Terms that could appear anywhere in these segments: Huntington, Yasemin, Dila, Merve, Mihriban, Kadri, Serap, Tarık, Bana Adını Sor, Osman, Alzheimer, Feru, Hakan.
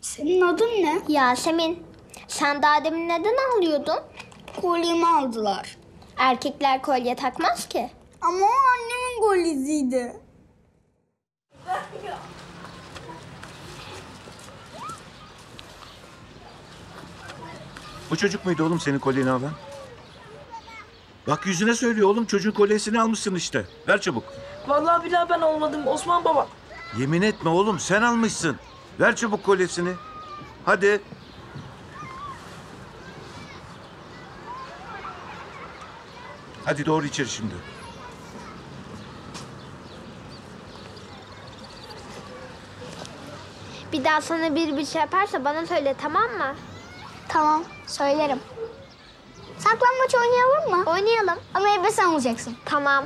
Senin adın ne? Yasemin. Sen daha demin neden ağlıyordun? Kolyemi aldılar. Erkekler kolye takmaz ki. Ama o annemin kolyesiydi. Bu çocuk muydu oğlum senin kolyeni alan? Bak yüzüne söylüyor oğlum, çocuğun kolyesini almışsın işte. Ver çabuk. Vallahi billahi ben olmadım Osman baba. Yemin etme oğlum, sen almışsın. Ver çabuk kolyesini. Hadi. Hadi doğru içeri şimdi. Bir daha sana bir şey yaparsa bana söyle, tamam mı? Tamam, söylerim. Saklambaç oynayalım mı? Oynayalım. Ama evde sen olacaksın. Tamam.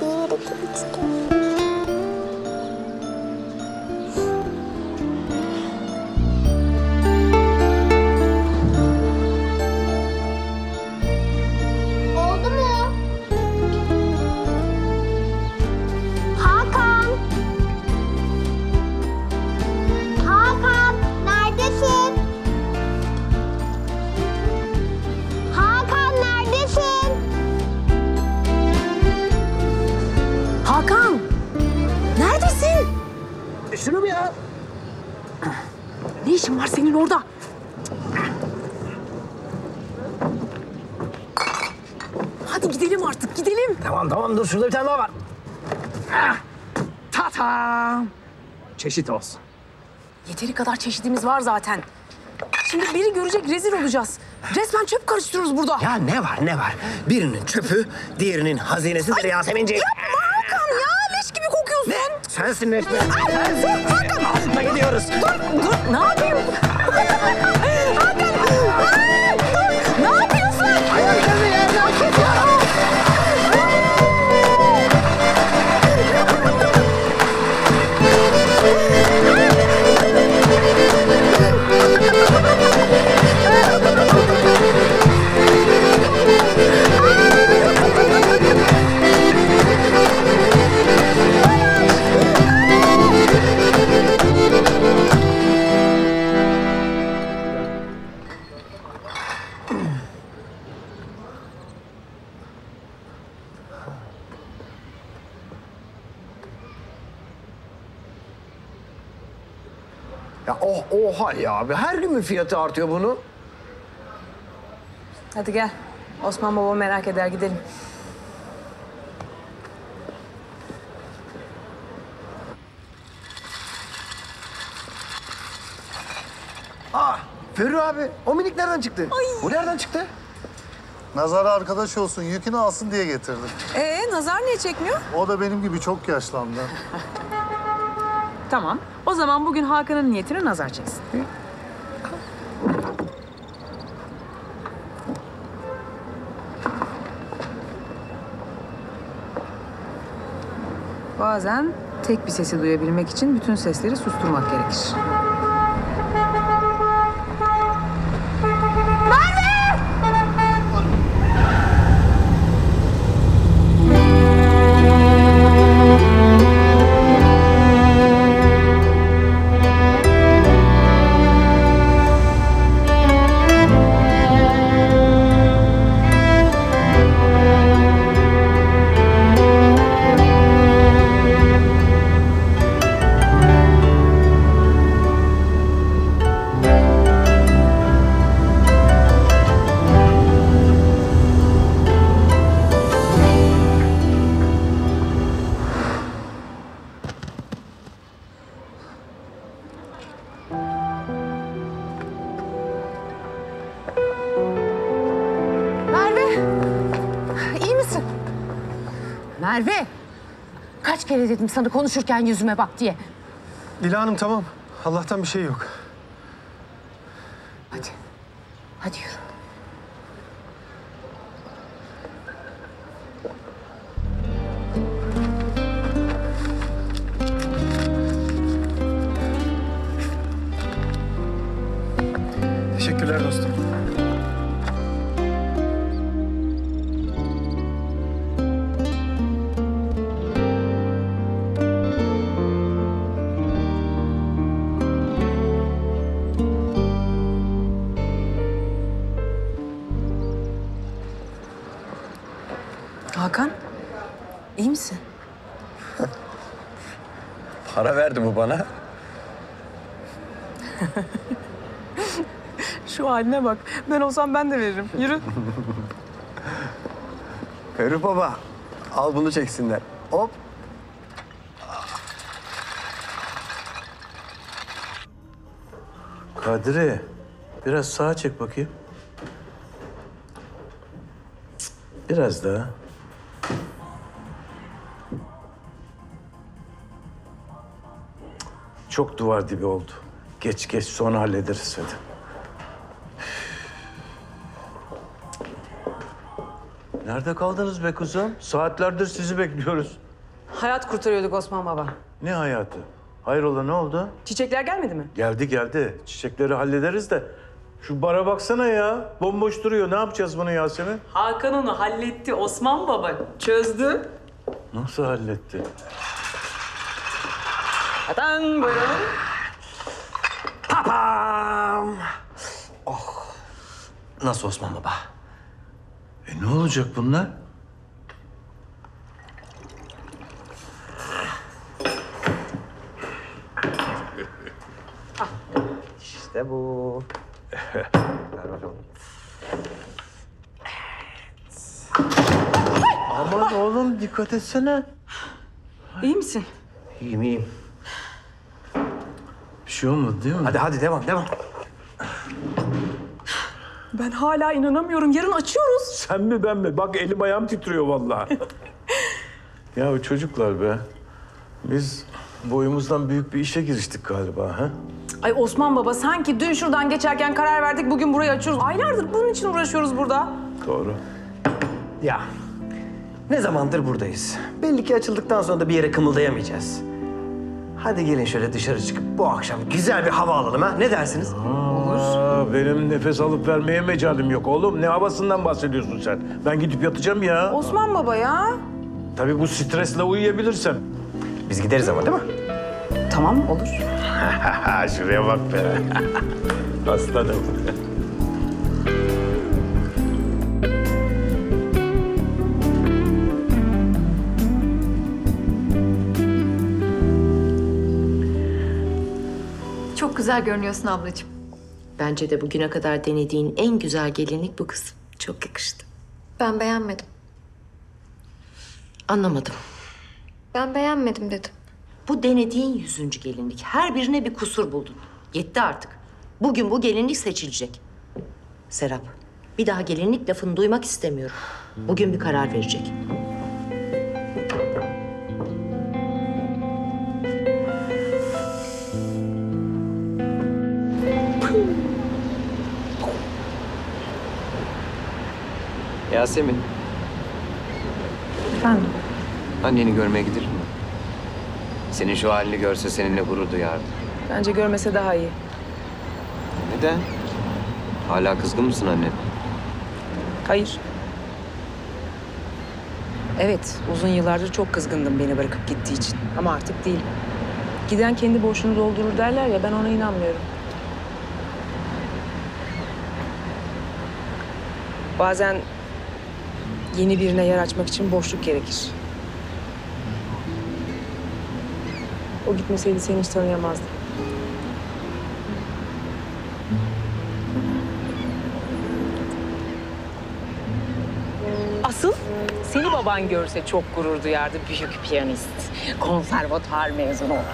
Bir, iki, üç, şunu mu ya? Ne işin var senin orada? Hadi gidelim artık, gidelim. Tamam tamam, dur şurada bir tane daha var. Ta-tam! Çeşit olsun. Yeteri kadar çeşidimiz var zaten. Şimdi biri görecek, rezil olacağız. Resmen çöp karıştırıyoruz burada. Ya ne var ne var? Birinin çöpü, diğerinin hazinesidir Yaseminciğim. Yapma Hakan ya! Leş gibi kokuyorsun. Ne? Sensin resmen. Hakan! Altına gidiyoruz. Dur, dur. Ne yapayım? Hakan! Dur! Ne yapıyorsun? Ayaklarını yerine atın ya! Oha ya abi, her gün mü fiyatı artıyor bunun? Hadi gel. Osman baba merak eder, gidelim. Aa, Feru abi, o minik nereden çıktı? Ay. O nereden çıktı? Nazar'a arkadaş olsun, yükünü alsın diye getirdim. Nazar niye çekmiyor? O da benim gibi çok yaşlandı. Tamam. O zaman bugün Hakan'ın niyetine nazar çeksin. Bazen tek bir sesi duyabilmek için bütün sesleri susturmak gerekir. Merve! Merve! Kaç kere dedim sana konuşurken yüzüme bak diye. Dila Hanım tamam. Allah'tan bir şey yok. Hadi. Hadi yürü. Teşekkürler dostum. Hakan, iyi misin? Para verdi bu bana. Şu haline bak. Ben olsam ben de veririm. Yürü. Feru baba, al bunu çeksinler. Hop. Kadri, biraz sağa çek bakayım. Biraz daha. Çok duvar dibi oldu. Geç sonra hallederiz hadi. Nerede kaldınız be kuzum? Saatlerdir sizi bekliyoruz. Hayat kurtarıyorduk Osman baba. Ne hayatı? Hayrola ne oldu? Çiçekler gelmedi mi? Geldi. Çiçekleri hallederiz de. Şu bara baksana ya. Bomboş duruyor. Ne yapacağız bunu Yasemin? Hakan onu halletti Osman baba. Çözdü. Nasıl halletti? Atan buyurun. Papam! Oh! Nasıl Osman baba? Ne olacak bunlar? İşte bu. Ver bakalım. Evet. Aman oğlum dikkat etsene. İyi misin? İyiyim. Bir şey olmadı değil mi? Hadi devam. Ben hala inanamıyorum. Yarın açıyoruz. Sen mi ben mi? Bak elim ayağım titriyor vallahi. Ya çocuklar be. Biz boyumuzdan büyük bir işe giriştik galiba ha? Ay Osman baba sanki dün şuradan geçerken karar verdik bugün burayı açıyoruz. Aylardır bunun için uğraşıyoruz burada. Doğru. Ya ne zamandır buradayız? Belli ki açıldıktan sonra da bir yere kımıldayamayacağız. Hadi gelin şöyle dışarı çıkıp bu akşam güzel bir hava alalım ha. Ne dersiniz? Olur. Benim nefes alıp vermeye mecalim yok oğlum. Ne havasından bahsediyorsun sen? Ben gidip yatacağım ya. Osman baba ya. Tabii bu stresle uyuyabilirsem. Biz gideriz ama değil mi? Tamam olur. Şuraya bak be. Aslanım. Güzel görünüyorsun ablacığım. Bence de bugüne kadar denediğin en güzel gelinlik bu kız. Çok yakıştı. Ben beğenmedim. Anlamadım. Ben beğenmedim dedim. Bu denediğin 100. gelinlik. Her birine bir kusur buldun. Yetti artık. Bugün bu gelinlik seçilecek. Serap, bir daha gelinlik lafını duymak istemiyorum. Bugün bir karar verecek. Yasemin. Efendim? Anneni görmeye gider mi? Senin şu halini görse seninle gurur duyardı. Bence görmese daha iyi. Neden? Hala kızgın mısın anne? Hayır. Evet, uzun yıllardır çok kızgındım beni bırakıp gittiği için. Ama artık değil. Giden kendi boşluğunu doldurur derler ya, ben ona inanmıyorum. Bazen yeni birine yer açmak için boşluk gerekir. O gitmeseydi seni hiç tanıyamazdım. Asıl seni baban görse çok gurur duyardı. Büyük piyanist, konservatuar mezunu olan.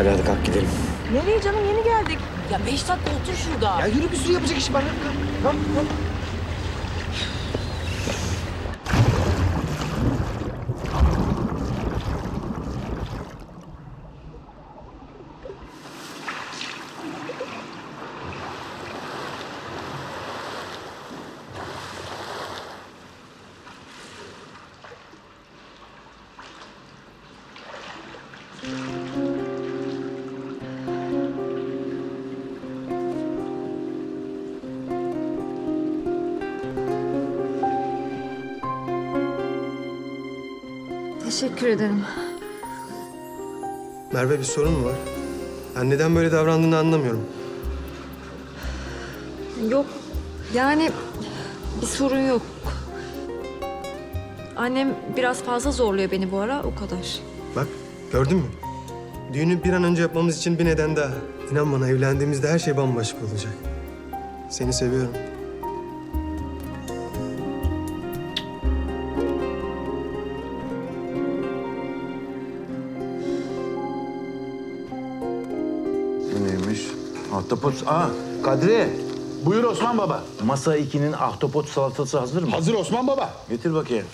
Hadi hadi kalk gidelim. Nereye canım? Yeni geldik. Ya 5 dakika otur şurada. Ya yürü, bir sürü yapacak işi var. Kalk, kalk. Teşekkür ederim. Merve, bir sorun mu var? Ben neden böyle davrandığını anlamıyorum. Yok, yani bir sorun yok. Annem biraz fazla zorluyor beni bu ara, o kadar. Bak, gördün mü? Düğünü bir an önce yapmamız için bir neden daha. İnan bana, evlendiğimizde her şey bambaşka olacak. Seni seviyorum. Ahtapot, Kadri. Buyur Osman Baba. Masa 2'nin ahtapot salatası hazır mı? Hazır Osman Baba. Getir bakayım.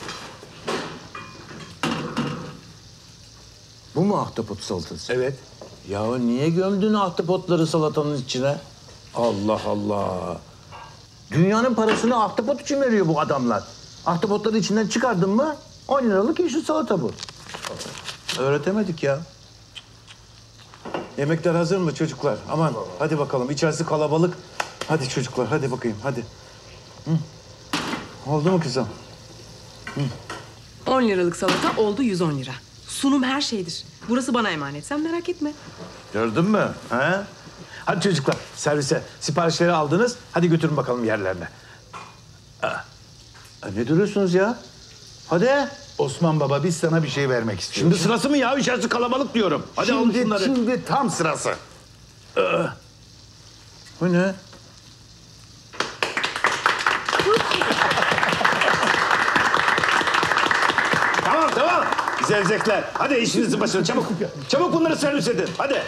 Bu mu ahtapot salatası? Evet. Ya niye gömdün ahtapotları salatanın içine? Allah Allah. Dünyanın parasını ahtapot için veriyor bu adamlar. Ahtapotları içinden çıkardın mı 10 liralık yeşil salata bu. Öğretemedik ya. Yemekler hazır mı çocuklar? Aman hadi bakalım, içerisi kalabalık. Hadi çocuklar, hadi bakayım, hadi. Hı. Oldu mu kızım? Hı. 10 liralık salata oldu 110 lira. Sunum her şeydir. Burası bana emanet, sen merak etme. Gördün mü? Ha? Hadi çocuklar, servise siparişleri aldınız. Hadi götürün bakalım yerlerine. Ne duruyorsunuz ya? Hadi. Osman Baba, biz sana bir şey vermek istiyoruz. Şimdi sırası mı ya? İçerisi kalabalık diyorum. Hadi al şunları. Şimdi tam sırası. Bu ne? Tamam, tamam. Zevzekler. Hadi işinizin başına. Çabuk. Çabuk bunları servis edin. Hadi.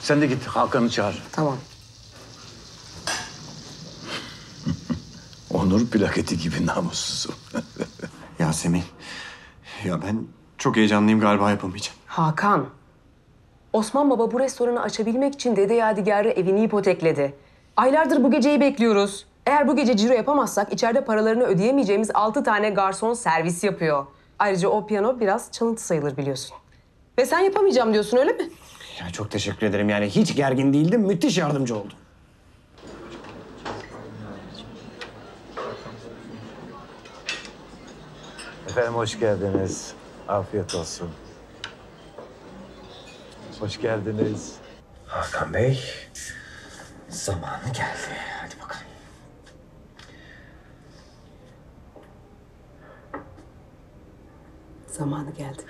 Sen de git Hakan'ı çağır. Tamam. Onur plaketi gibi namussuzum. Yasemin, ya ben çok heyecanlıyım, galiba yapamayacağım. Hakan, Osman Baba bu restoranı açabilmek için Dede Yadigar'ı evini ipotekledi. Aylardır bu geceyi bekliyoruz. Eğer bu gece ciro yapamazsak içeride paralarını ödeyemeyeceğimiz 6 tane garson servis yapıyor. Ayrıca o piyano biraz çalıntı sayılır biliyorsun. Ve sen yapamayacağım diyorsun, öyle mi? Ya çok teşekkür ederim, yani hiç gergin değildim, müthiş yardımcı oldun. Efendim hoş geldiniz. Afiyet olsun. Hoş geldiniz. Hakan Bey, zamanı geldi. Hadi bakalım. Zamanı geldi.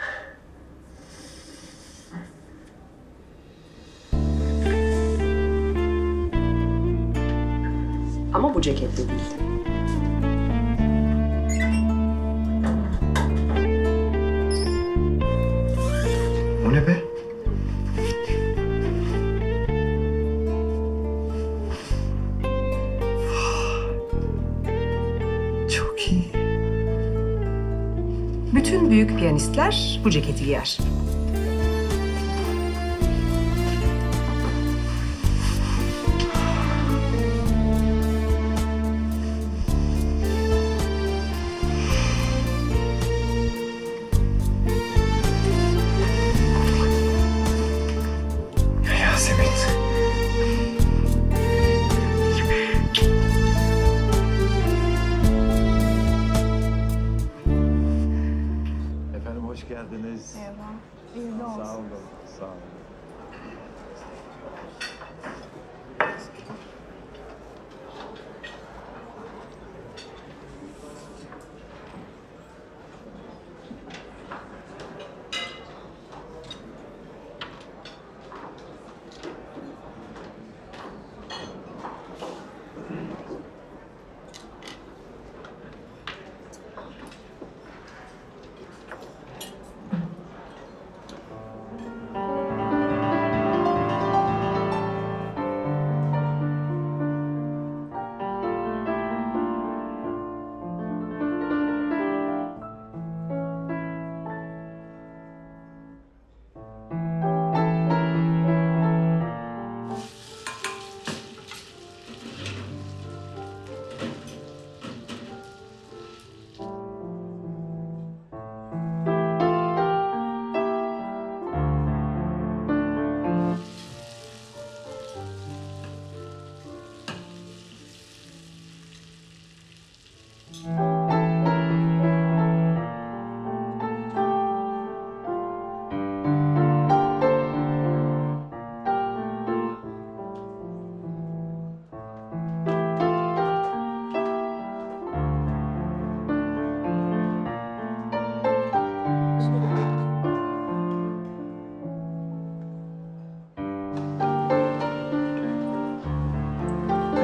Ama bu ceketli değil. Ne be? Çok iyi. Bütün büyük piyanistler bu ceketi giyer.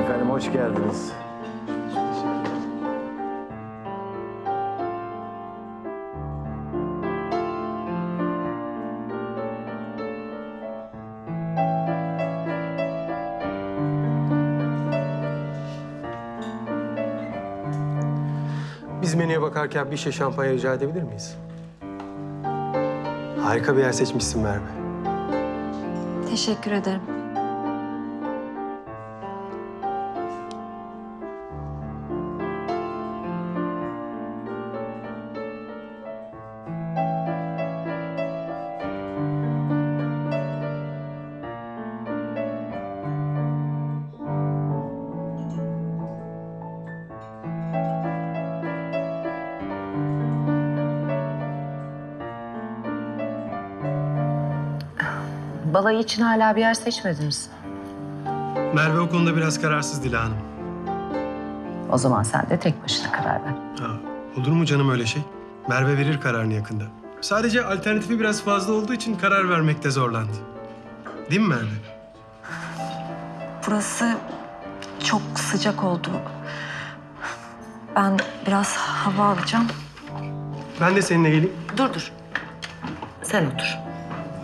Efendim hoş geldiniz. Biz menüye bakarken bir şişe şampanya rica edebilir miyiz? Harika bir yer seçmişsin Merve. Teşekkür ederim. Balayı için hala bir yer seçmediniz. Merve o konuda biraz kararsız Dila Hanım. O zaman sen de tek başına karar ver. Ha, olur mu canım öyle şey? Merve verir kararını yakında. Sadece alternatifi biraz fazla olduğu için karar vermekte zorlandı. Değil mi Merve? Burası çok sıcak oldu. Ben biraz hava alacağım. Ben de seninle geleyim. Dur. Sen otur.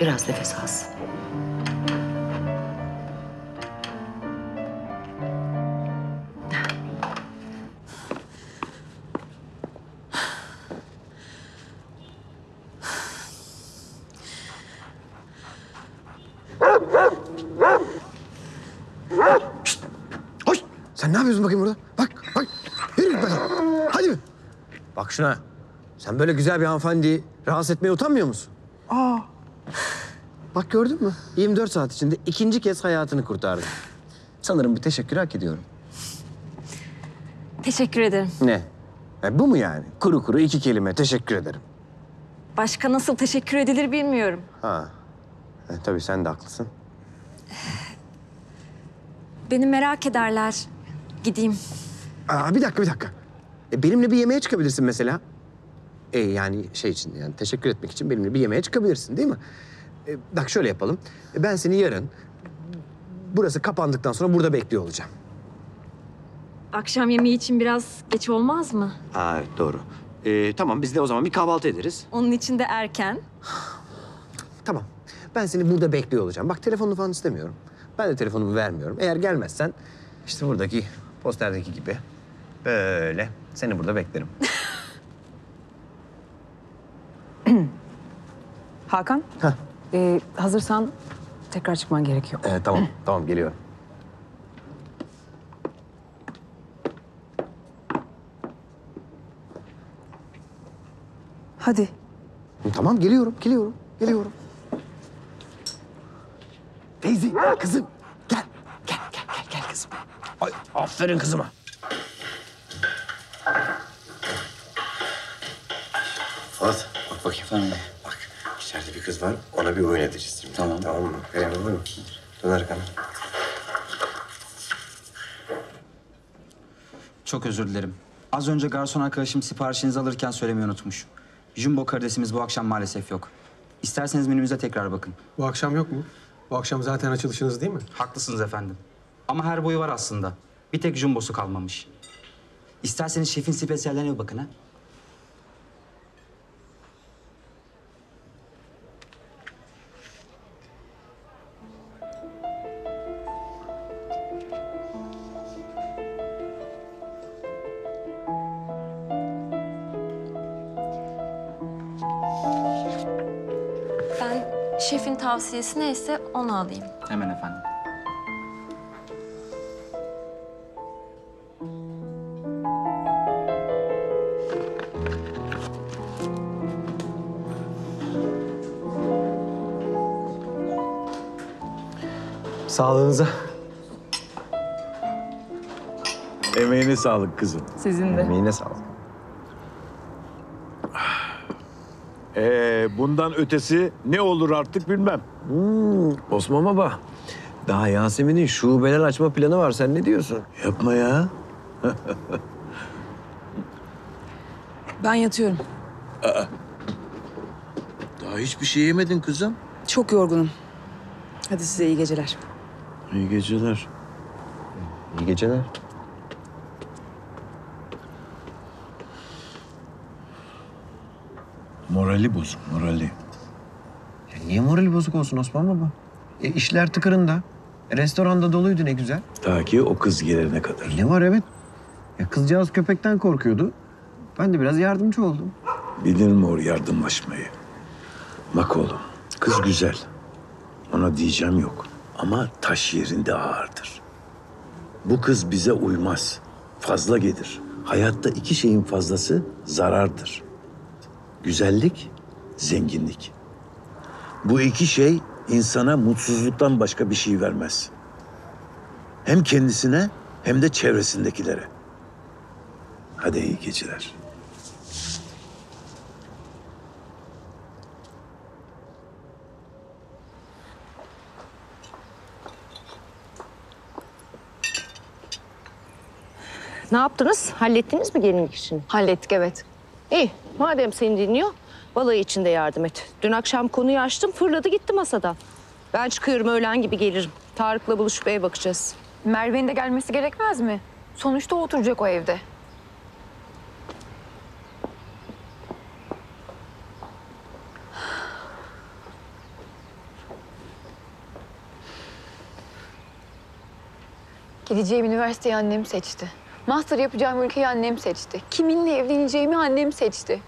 Biraz nefes alsın. Ne yapıyorsun bakayım burada? Bak. Yürü bakayım. Hadi mi? Bak şuna. Sen böyle güzel bir hanımefendiyi rahatsız etmeye utanmıyor musun? Aa. Bak gördün mü? 24 saat içinde 2. kez hayatını kurtardın. Sanırım bir teşekkür hak ediyorum. Teşekkür ederim. Ne? Bu mu yani? Kuru 2 kelime teşekkür ederim. Başka nasıl teşekkür edilir bilmiyorum. Ha. Tabii sen de haklısın. Beni merak ederler. Gideyim. Aa, bir dakika. Benimle bir yemeğe çıkabilirsin mesela. Yani şey için yani teşekkür etmek için benimle bir yemeğe çıkabilirsin değil mi? Bak şöyle yapalım. Ben seni yarın burası kapandıktan sonra burada bekliyor olacağım. Akşam yemeği için biraz geç olmaz mı? Aa, evet doğru. Tamam biz de o zaman bir kahvaltı ederiz. Onun için de erken. Tamam. Ben seni burada bekliyor olacağım. Bak telefonunu falan istemiyorum. Ben de telefonumu vermiyorum. Eğer gelmezsen işte buradaki posterdeki gibi böyle seni burada beklerim. Hakan, hazırsan tekrar çıkman gerekiyor. Tamam geliyorum. Hadi. Tamam geliyorum. Teyze, kızım gel kızım. Ay, aferin kızıma. Fuat, bak bakayım. Efendim? Bak, içeride bir kız var, ona bir oyun edeceğiz şimdi. Tamam mı? Benim olur mu? Dön arkana. Çok özür dilerim. Az önce garson arkadaşım siparişinizi alırken söylemeyi unutmuş. Jumbo karidesimiz bu akşam maalesef yok. İsterseniz menümüze tekrar bakın. Bu akşam yok mu? Bu akşam zaten açılışınız değil mi? Haklısınız efendim. Ama her boyu var aslında. Bir tek jumbosu kalmamış. İsterseniz şefin spesiyallerine bir bakın ha. Ben şefin tavsiyesi neyse onu alayım. Hemen efendim. Sağlığınıza. Emeğine sağlık kızım. Sizin de. Emeğine sağlık. Bundan ötesi ne olur artık bilmem. Osman baba, daha Yasemin'in şubeler açma planı var. Sen ne diyorsun? Yapma ya. Ben yatıyorum. Aa, daha hiçbir şey yemedin kızım. Çok yorgunum. Hadi size iyi geceler. İyi geceler. İyi geceler. Morali bozuk, morali. Ya niye morali bozuk olsun Osman baba? E işler tıkırında. Restoranda doluydu ne güzel. Ta ki o kız gelene kadar. Ne var evet. Ya kızcağız köpekten korkuyordu. Ben de biraz yardımcı oldum. Bilir mor yardımlaşmayı. Bak oğlum, kız güzel. Ona diyeceğim yok. Ama taş yerinde ağırdır. Bu kız bize uymaz. Fazla gelir. Hayatta iki şeyin fazlası zarardır. Güzellik, zenginlik. Bu iki şey insana mutsuzluktan başka bir şey vermez. Hem kendisine hem de çevresindekilere. Hadi iyi geceler. Ne yaptınız? Hallettiniz mi gelinlik işini? Hallettik evet. İyi. Madem seni dinliyor, balayı için de yardım et. Dün akşam konuyu açtım, fırladı gitti masadan. Ben çıkıyorum, öğlen gibi gelirim. Tarık'la buluşup eve bakacağız. Merve'nin de gelmesi gerekmez mi? Sonuçta oturacak o evde. Gideceğim üniversiteyi annem seçti. Master yapacağım ülkeyi annem seçti. Kiminle evleneceğimi annem seçti.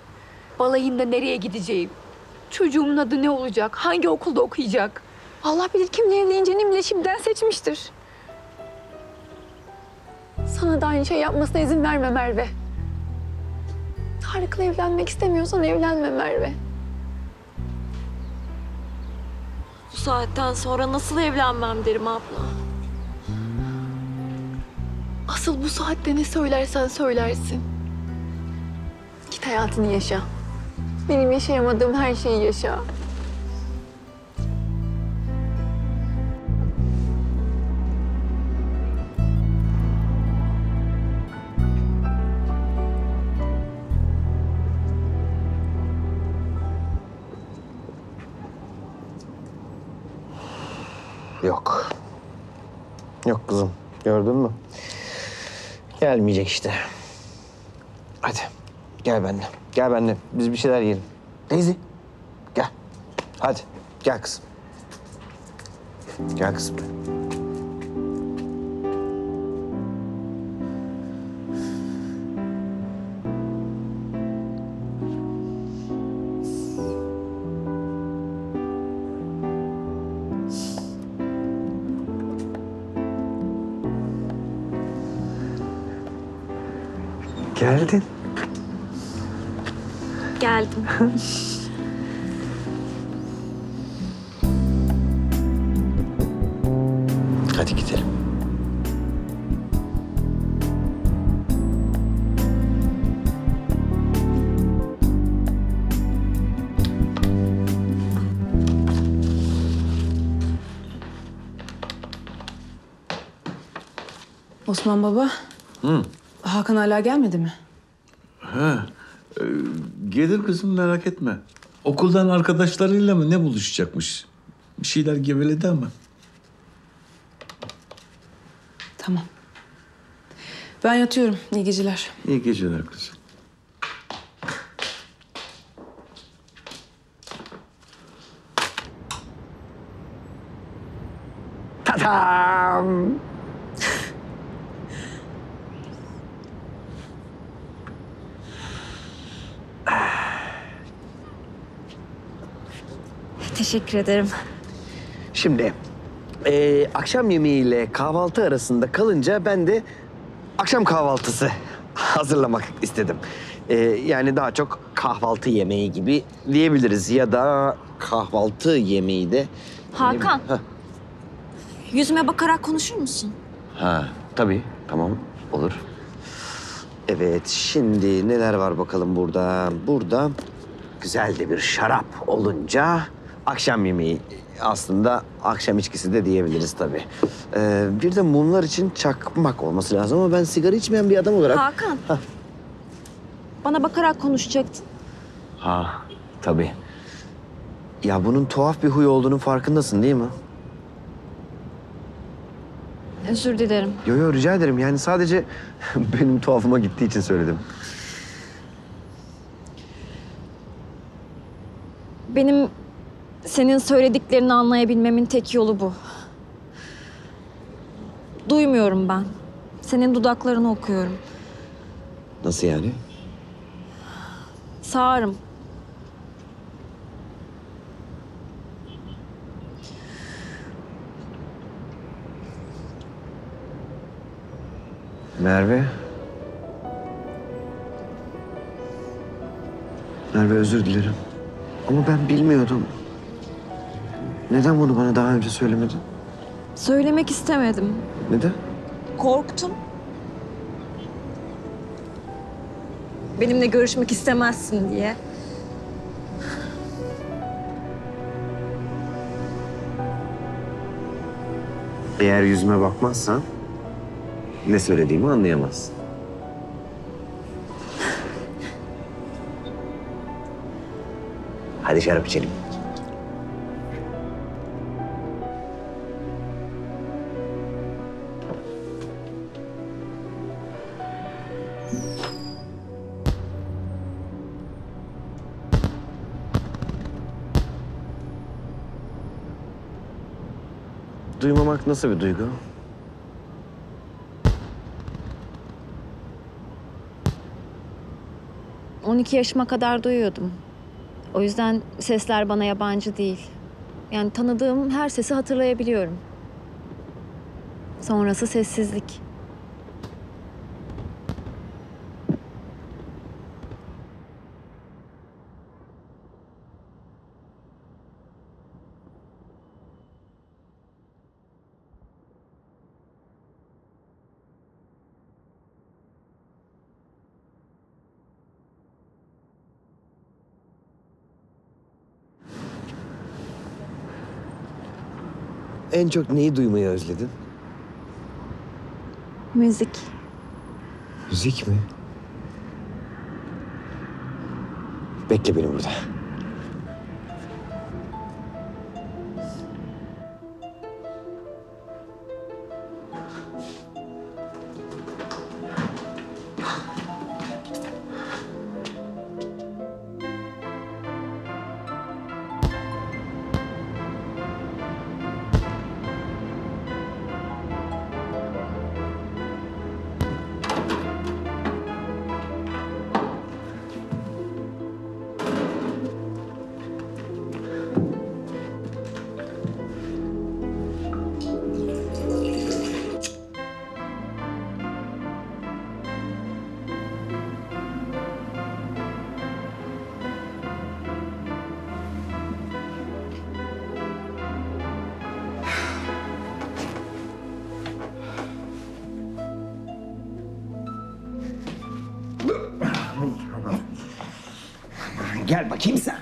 Balayında nereye gideceğim? Çocuğumun adı ne olacak? Hangi okulda okuyacak? Allah bilir kimle evleneceğini bile şimdiden seçmiştir. Sana da aynı şey yapmasına izin verme Merve. Tarık'la evlenmek istemiyorsan evlenme Merve. Bu saatten sonra nasıl evlenmem derim abla. Asıl bu saatte ne söylersen söylersin. Git hayatını yaşa. Benim yaşayamadığım her şeyi yaşa. Yok. Yok kızım. Gördün mü? Gelmeyecek işte. Hadi gel benimle. Gel benimle. Biz bir şeyler yiyelim. Daisy gel. Hadi gel kızım. Gel kızım. Geldin. Geldim. Hadi gidelim. Osman baba. Hı. Hakan hala gelmedi mi? Ha, gelir kızım merak etme. Okuldan arkadaşlarıyla mı ne buluşacakmış? Bir şeyler geveledi ama. Tamam. Ben yatıyorum. İyi geceler. İyi geceler kızım. Ta-dam! Teşekkür ederim. Şimdi akşam yemeğiyle kahvaltı arasında kalınca ben de akşam kahvaltısı hazırlamak istedim. Yani daha çok kahvaltı yemeği gibi diyebiliriz ya da kahvaltı yemeği de. Hakan, yüzüme bakarak konuşur musun? Ha, tabii, tamam, olur. Evet, şimdi neler var bakalım burada? Burada güzel de bir şarap olunca... Akşam yemeği aslında akşam içkisi de diyebiliriz tabii. Bir de mumlar için çakmak olması lazım ama ben sigara içmeyen bir adam olarak... Hakan, bana bakarak konuşacaktın. Ha, tabii. Ya bunun tuhaf bir huy olduğunun farkındasın değil mi? Özür dilerim. Yo yo, rica ederim. Yani sadece benim tuhafıma gittiği için söyledim. Benim senin söylediklerini anlayabilmemin tek yolu bu. Duymuyorum ben. Senin dudaklarını okuyorum. Nasıl yani? Sağırım. Merve. Merve, özür dilerim. Ama ben bilmiyordum. Neden bunu bana daha önce söylemedin? Söylemek istemedim. Neden? Korktum. Benimle görüşmek istemezsin diye. Eğer yüzüme bakmazsan ne söylediğimi anlayamazsın. Hadi şarap içelim. Duymamak nasıl bir duygu? On iki yaşıma kadar duyuyordum. O yüzden sesler bana yabancı değil. Yani tanıdığım her sesi hatırlayabiliyorum. Sonrası sessizlik. En çok neyi duymayı özledin? Müzik. Müzik mi? Bekle beni burada. Gel bakayım sen.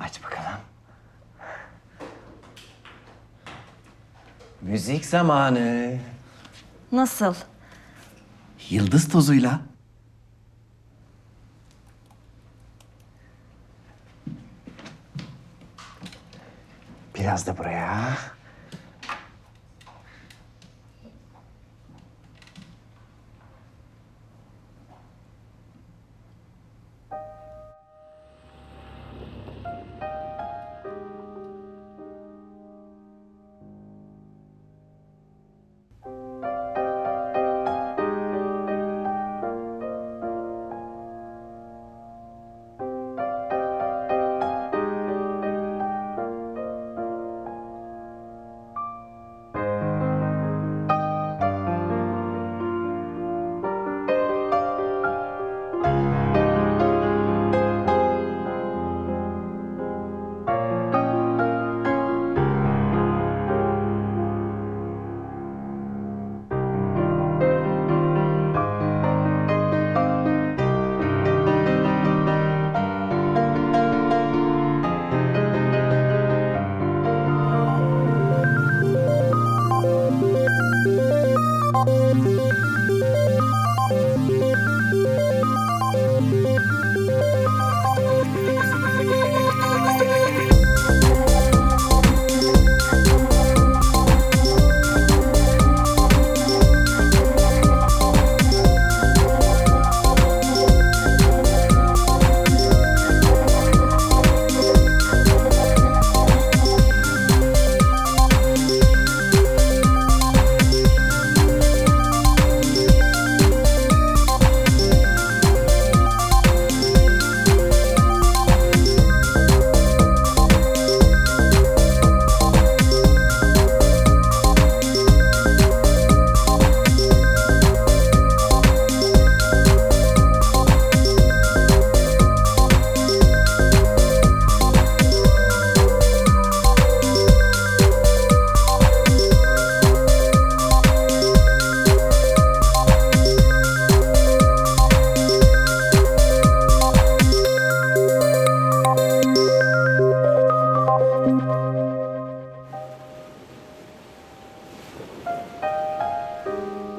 Aç bakalım. Müzik zamanı. Nasıl? Yıldız tozuyla. Biraz da buraya.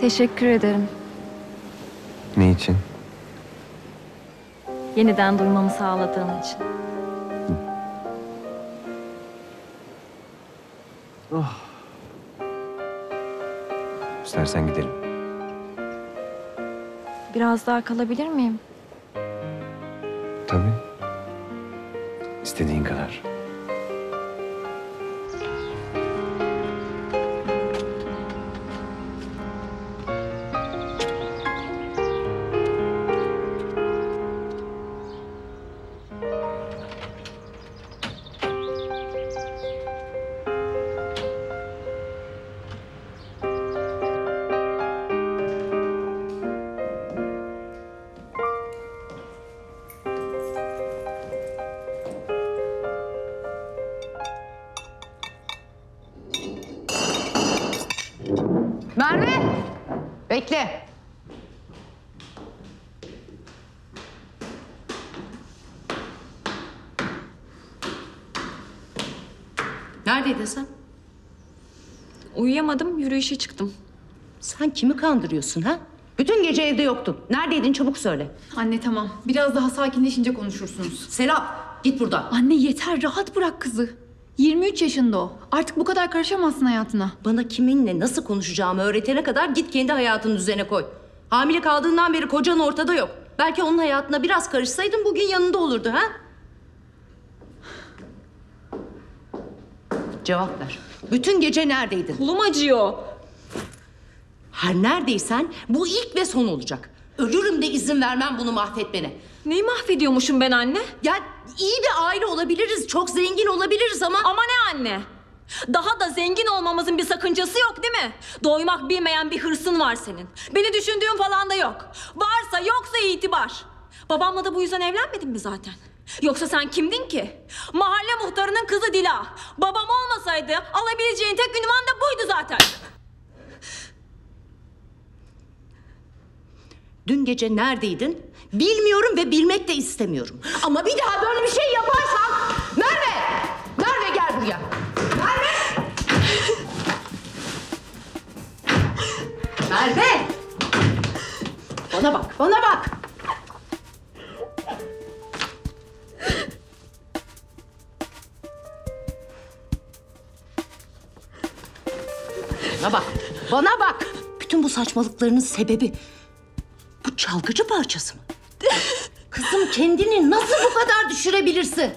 Teşekkür ederim. Ne için? Yeniden duymamı sağladığın için. Oh. İstersen gidelim. Biraz daha kalabilir miyim? Tabii. İstediğin kadar. Bekle. Neredeydin sen? Uyuyamadım, yürüyüşe çıktım. Sen kimi kandırıyorsun ha? Bütün gece evde yoktun. Neredeydin çabuk söyle. Anne tamam, biraz daha sakinleşince konuşursunuz. Serap, git buradan. Anne yeter, rahat bırak kızı. 23 yaşında o. Artık bu kadar karışamazsın hayatına. Bana kiminle nasıl konuşacağımı öğretene kadar git kendi hayatının düzene koy. Hamile kaldığından beri kocan ortada yok. Belki onun hayatına biraz karışsaydın bugün yanında olurdu ha? Cevap ver. Bütün gece neredeydin? Kolum acıyor. Her neredeysen bu ilk ve son olacak. Ölürüm de izin vermem bunu mahvetmene. Neyi mahvediyormuşum ben anne? Ya iyi bir aile olabiliriz, çok zengin olabiliriz ama... Ama ne anne? Daha da zengin olmamızın bir sakıncası yok değil mi? Doymak bilmeyen bir hırsın var senin. Beni düşündüğün falan da yok. Varsa yoksa itibar. Babamla da bu yüzden evlenmedin mi zaten? Yoksa sen kimdin ki? Mahalle muhtarının kızı Dila. Babam olmasaydı alabileceğin tek ünvan da buydu zaten. Dün gece neredeydin? Bilmiyorum ve bilmek de istemiyorum. Ama bir daha böyle bir şey yaparsan... Merve! Merve gel buraya. Merve! Merve! Bana bak, bana bak. Bana bak, bana bak. Bütün bu saçmalıklarının sebebi... Bu çalgıcı parçası mı? Kızım kendini nasıl bu kadar düşürebilirsin?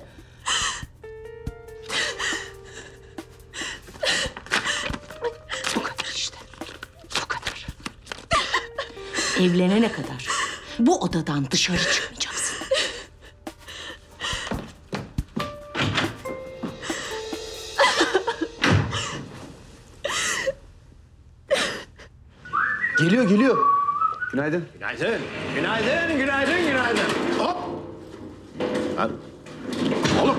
Bu kadar işte. Bu kadar. Evlenene kadar bu odadan dışarı çıkmayacaksın. Geliyor, geliyor. Günaydın. Günaydın. Günaydın, günaydın, günaydın. Hop! Lan. Oğlum.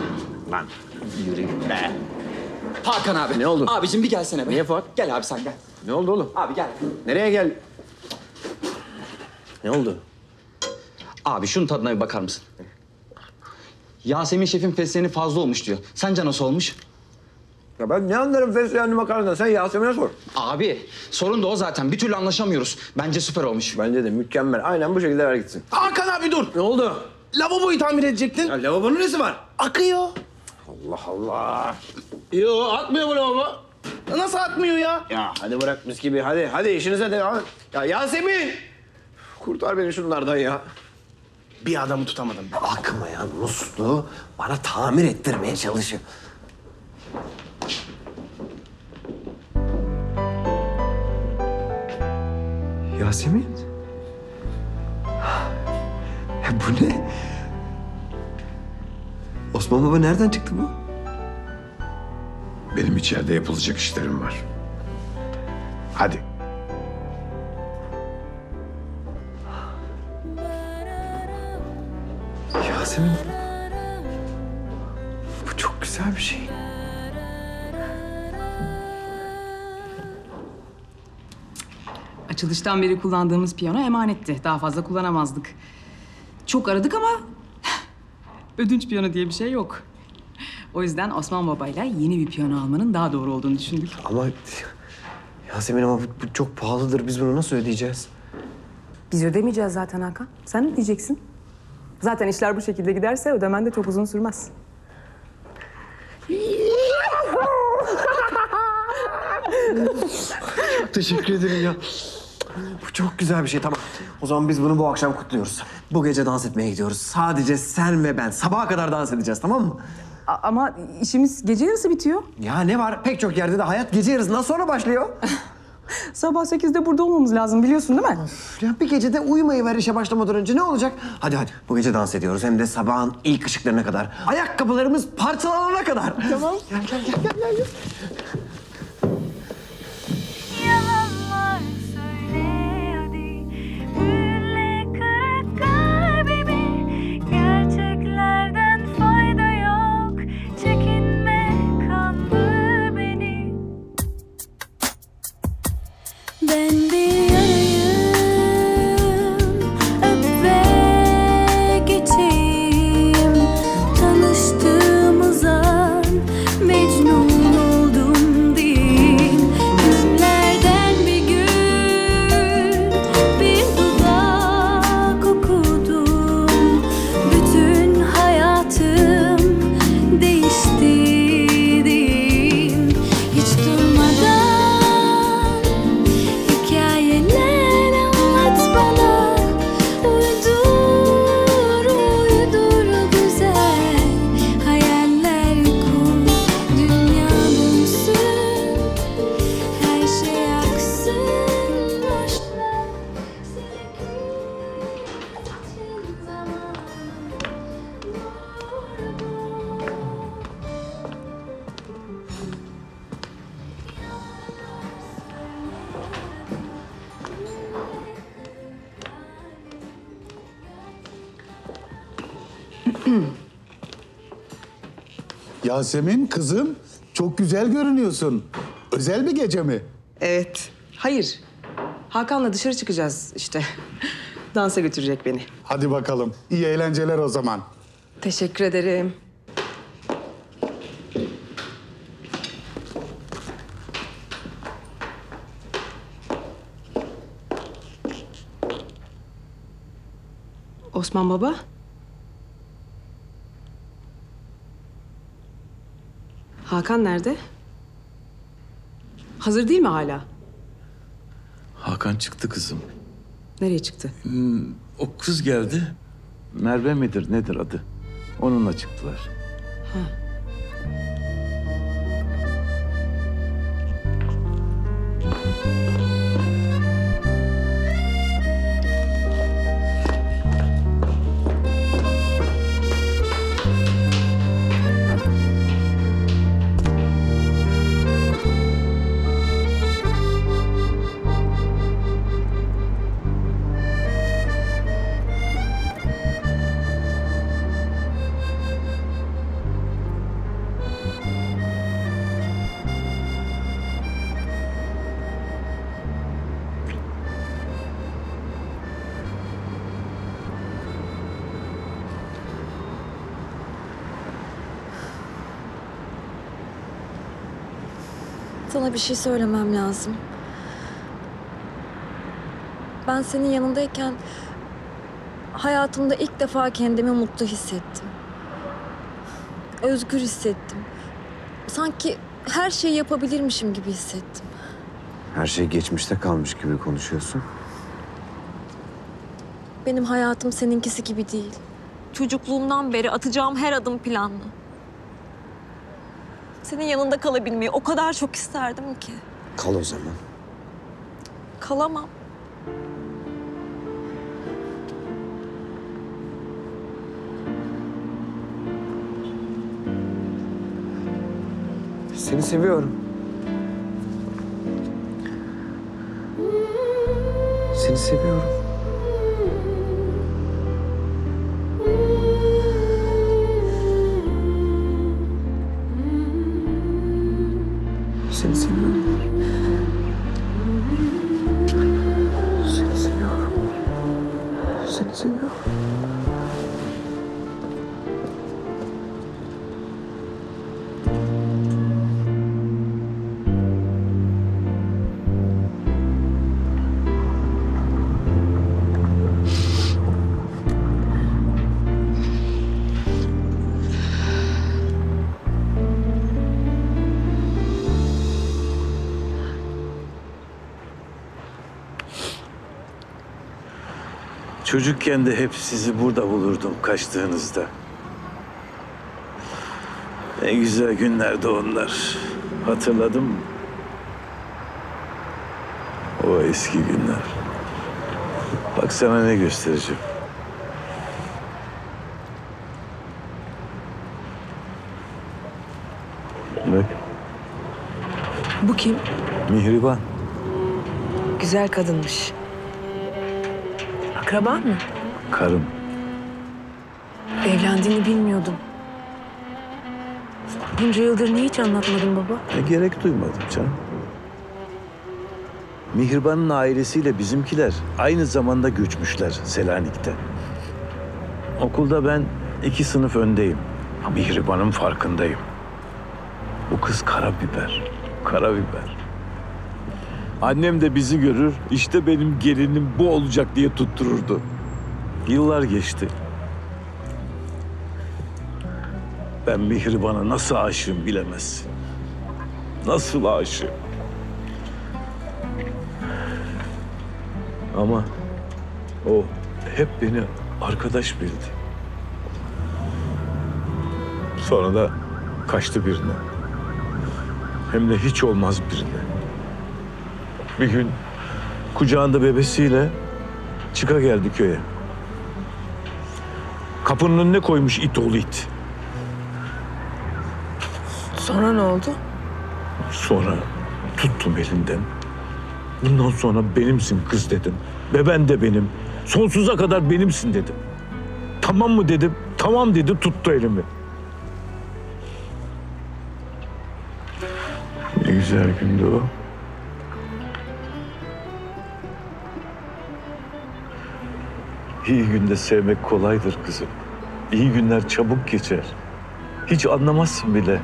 Lan. Yürüyün be. Hakan abi. Ne oldu? Abicim bir gelsene be. Niye Fuat? Gel abi sen gel. Ne oldu oğlum? Abi gel. Nereye gel? Ne oldu? Abi şunun tadına bir bakar mısın? Yasemin şefin fesleğeni fazla olmuş diyor. Sence nasıl olmuş? Ya ben ne anlarım fesleğenli makarnadan? Sen Yasemin'e sor. Abi sorun da o zaten. Bir türlü anlaşamıyoruz. Bence süper olmuş. Bence de mükemmel. Aynen bu şekilde ver gitsin. Hakan abi dur. Ne oldu? Lavaboyu tamir edecektin. Ya lavabonun nesi var? Akıyor. Allah Allah. Yo akmıyor bu lavabo. Nasıl akmıyor ya? Ya hadi bırak mis gibi. Hadi hadi işinize devam. Ya Yasemin. Kurtar beni şunlardan ya. Bir adamı tutamadım ben. Akmayan musluğu bana tamir ettirmeye çalışıyor. Yasemin? Bu ne? Osman baba nereden çıktı bu? Benim içeride yapılacak işlerim var. Hadi. Yasemin. Bu çok güzel bir şey. Açılıştan beri kullandığımız piyano emanetti. Daha fazla kullanamazdık. Çok aradık ama ödünç piyano diye bir şey yok. O yüzden Osman Baba'yla yeni bir piyano almanın daha doğru olduğunu düşündük. Ama Yasemin ama bu çok pahalıdır. Biz bunu nasıl ödeyeceğiz? Biz ödemeyeceğiz zaten Hakan. Sen ödeyeceksin. Zaten işler bu şekilde giderse ödemen de çok uzun sürmez. Teşekkür ederim ya. Bu çok güzel bir şey. Tamam. O zaman biz bunu bu akşam kutluyoruz. Bu gece dans etmeye gidiyoruz. Sadece sen ve ben. Sabaha kadar dans edeceğiz, tamam mı? Ama işimiz gece yarısı bitiyor. Ya ne var? Pek çok yerde de hayat gece yarısından sonra başlıyor. Sabah 8'de burada olmamız lazım, biliyorsun değil mi? Of, ya bir gecede uyumayı ver işe başlamadan önce, ne olacak? Hadi hadi bu gece dans ediyoruz, hem de sabahın ilk ışıklarına kadar. Ayakkabılarımız parçalanana kadar. Tamam. Gel gel gel gel gel. Yasemin kızım, çok güzel görünüyorsun. Özel bir gece mi? Evet. Hayır. Hakan'la dışarı çıkacağız işte. Dansa götürecek beni. Hadi bakalım. İyi eğlenceler o zaman. Teşekkür ederim. Osman baba. Hakan nerede? Hazır değil mi hala? Hakan çıktı kızım. Nereye çıktı? O kız geldi. Merve midir nedir adı? Onunla çıktılar. Ha. Sana bir şey söylemem lazım. Ben senin yanındayken hayatımda ilk defa kendimi mutlu hissettim. Özgür hissettim. Sanki her şeyi yapabilirmişim gibi hissettim. Her şey geçmişte kalmış gibi konuşuyorsun. Benim hayatım seninkisi gibi değil. Çocukluğumdan beri atacağım her adım planlı. Senin yanında kalabilmeyi o kadar çok isterdim ki. Kal o zaman. Kalamam. Seni seviyorum. Seni seviyorum. Seni seviyorum. Seni seviyorum. Seni seviyorum. Çocukken de hep sizi burada bulurdum kaçtığınızda. Ne güzel günlerdi onlar. Hatırladın mı? O eski günler. Bak sana ne göstereceğim. Bak. Bu kim? Mihriban. Güzel kadınmış. Akraban mı? Karım. Evlendiğini bilmiyordum. Bunca yıldır niye hiç anlatmadın baba? Gerek duymadım canım. Mihriban'ın ailesiyle bizimkiler aynı zamanda göçmüşler Selanik'te. Okulda ben 2 sınıf öndeyim. Mihriban'ın farkındayım. Bu kız karabiber, karabiber. Annem de bizi görür, işte benim gelinim bu olacak diye tuttururdu. Yıllar geçti. Ben Mihriban'a nasıl aşığım bilemezsin. Nasıl aşığım. Ama o hep beni arkadaş bildi. Sonra da kaçtı birine. Hem de hiç olmaz birine. Bir gün kucağında bebesiyle çıka geldi köye. Kapının önüne koymuş it oğlu it. Sonra ne oldu? Sonra tuttum elinden. Bundan sonra benimsin kız dedim. Ve ben de benim. Sonsuza kadar benimsin dedim. Tamam mı dedim. Tamam dedi, tuttu elimi. Ne güzel gündü o. İyi günde sevmek kolaydır kızım. İyi günler çabuk geçer. Hiç anlamazsın bile.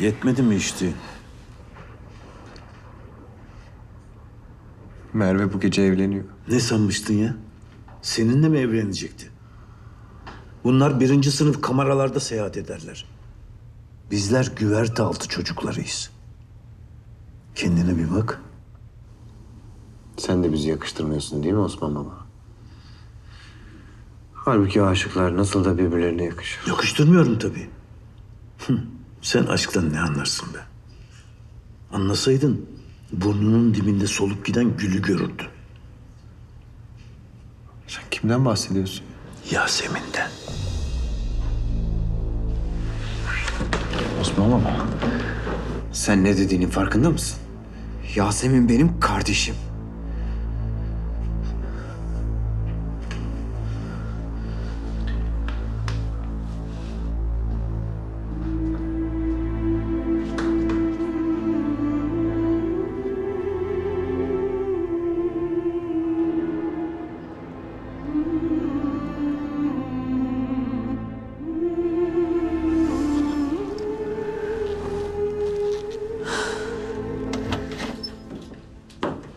Yetmedi mi içti? Merve bu gece evleniyor. Ne sanmıştın ya? Seninle mi evlenecekti? Bunlar 1. sınıf kameralarda seyahat ederler. Bizler güverte altı çocuklarıyız. Kendine bir bak. Sen de bizi yakıştırmıyorsun değil mi Osman baba? Halbuki aşıklar nasıl da birbirlerine yakışır. Yakıştırmıyorum tabii. Sen aşktan ne anlarsın be? Anlasaydın burnunun dibinde solup giden gülü görürdün. Sen kimden bahsediyorsun? Yasemin'den. Osman baba, sen ne dediğinin farkında mısın? Yasemin benim kardeşim.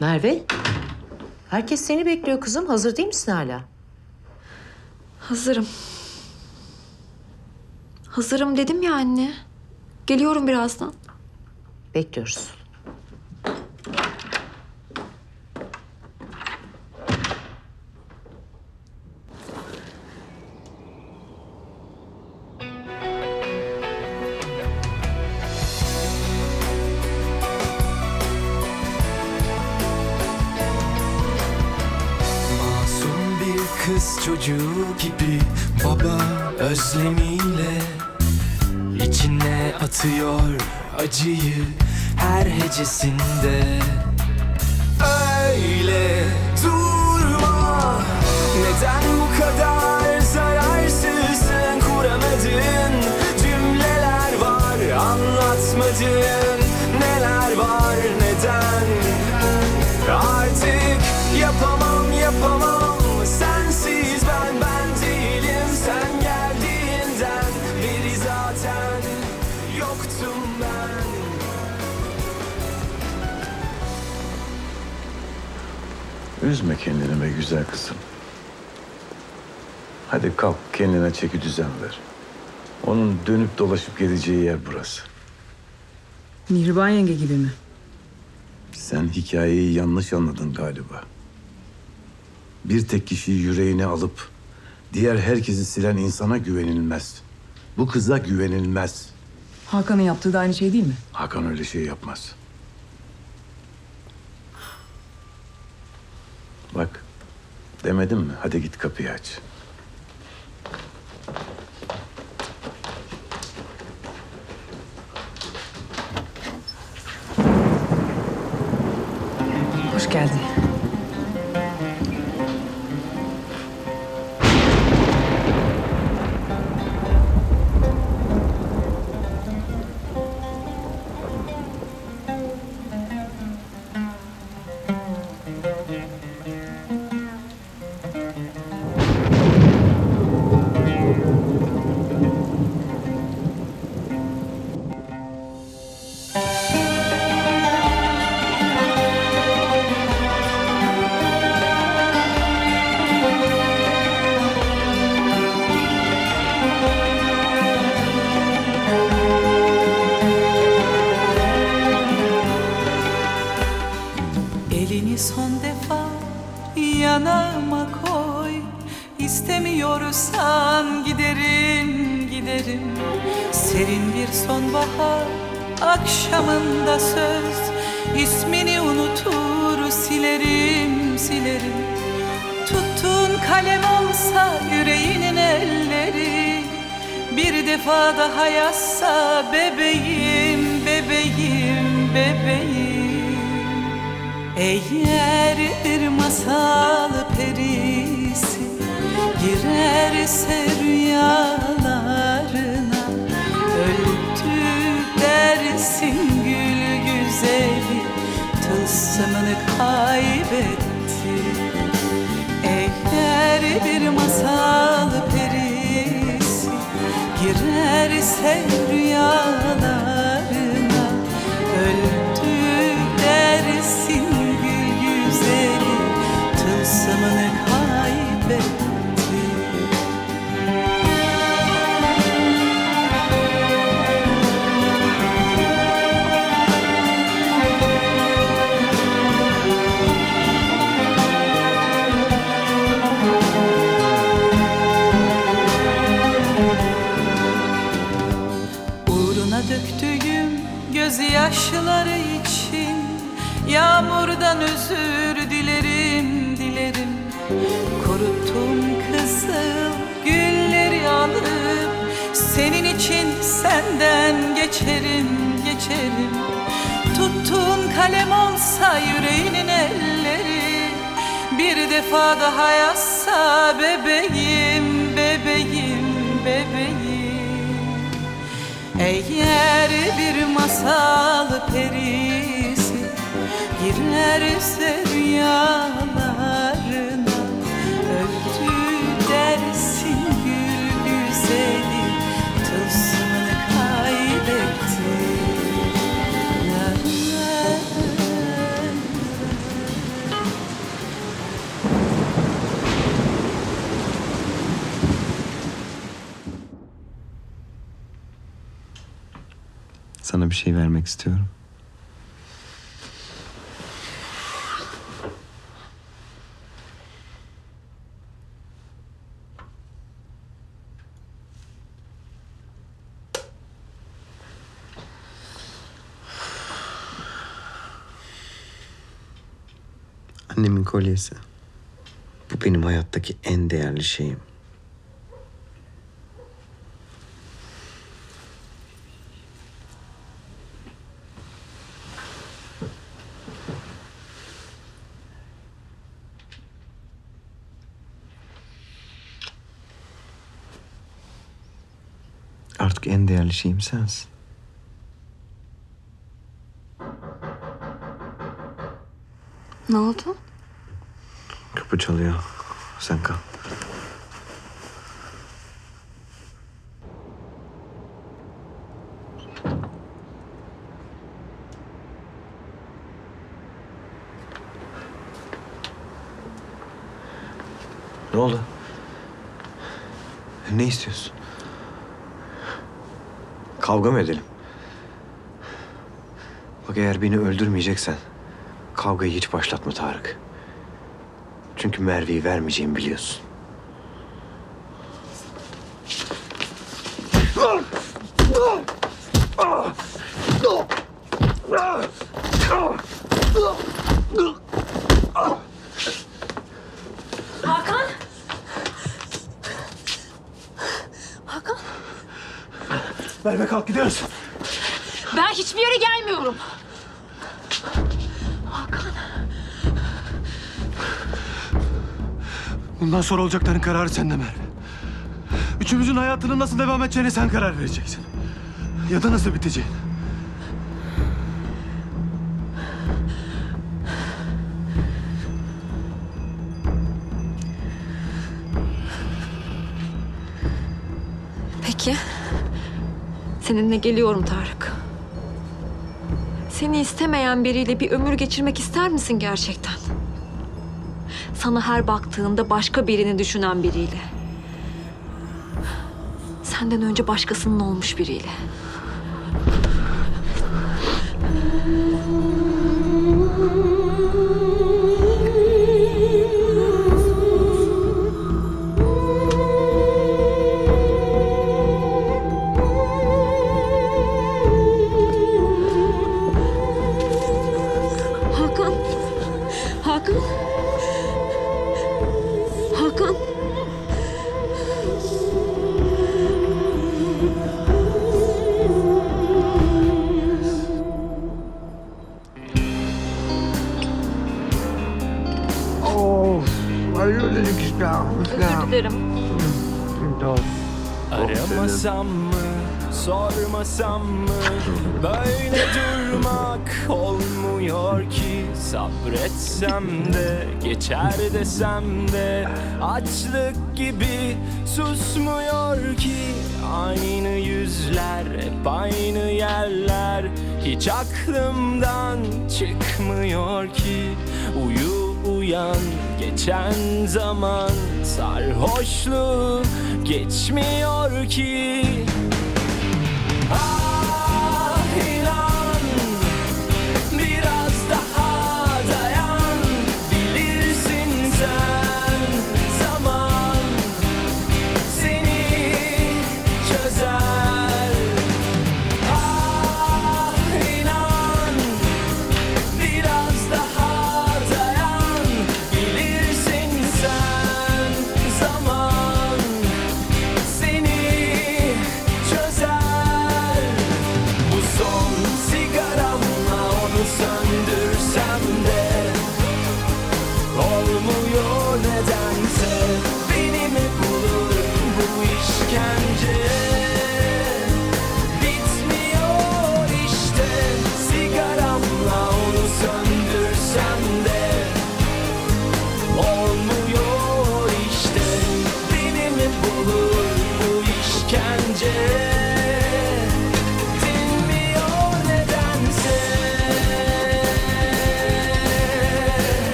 Merve, herkes seni bekliyor kızım. Hazır değil misin hala? Hazırım. Hazırım dedim ya anne. Geliyorum birazdan. Bekliyoruz. Çocuğu gibi baba özlemiyle içine atıyor acıyı her hecesinde. Öyle durma, neden bu kadar zararsızsın? Kuramadın cümleler var, anlatmadın neler var, neden? Artık yapamam, yapamam. Sensiz ben değilim, sen geldiğinden beri zaten yok Üzme kendini be güzel kızım. Hadi kalk, kendine çeki düzen ver. Onun dönüp dolaşıp geleceği yer burası. Mihriban yenge gibi mi? Sen hikayeyi yanlış anladın galiba. Bir tek kişiyi yüreğine alıp diğer herkesi silen insana güvenilmez. Bu kıza güvenilmez. Hakan'ın yaptığı da aynı şey değil mi? Hakan öyle şey yapmaz. Bak, demedim mi? Hadi git kapıyı aç. Hoş geldin. Sana bir şey vermek istiyorum. Annemin kolyesi. Bu benim hayattaki en değerli şeyim. En değerli şeyim sensin. Ne oldu? Kapı çalıyor. Sen kal. Ne oldu? Ne istiyorsun? Kavga mı edelim? Bak eğer beni öldürmeyeceksen kavgayı hiç başlatma Tarık. Çünkü Merve'yi vermeyeceğimi biliyorsun. Hakan! Hakan! Merve kalk gidiyoruz. Ben hiçbir yere gelmiyorum. Hakan! Bundan sonra olacakların kararı sende Merve. Üçümüzün hayatının nasıl devam edeceğine sen karar vereceksin. Ya da nasıl biteceğini. Peki. Seninle geliyorum Tarık. Seni istemeyen biriyle bir ömür geçirmek ister misin gerçekten? Sana her baktığında başka birini düşünen biriyle. Senden önce başkasının olmuş biriyle. Aramasam mı, sormasam mı? Böyle durmak olmuyor ki. Sabretsem de, geçer desem de. Açlık gibi susmuyor ki. Aynı yüzler, hep aynı yerler. Hiç aklımdan çıkmıyor ki. Uyu uyan, geçen zaman. Sarhoşluğu geçmiyor ki.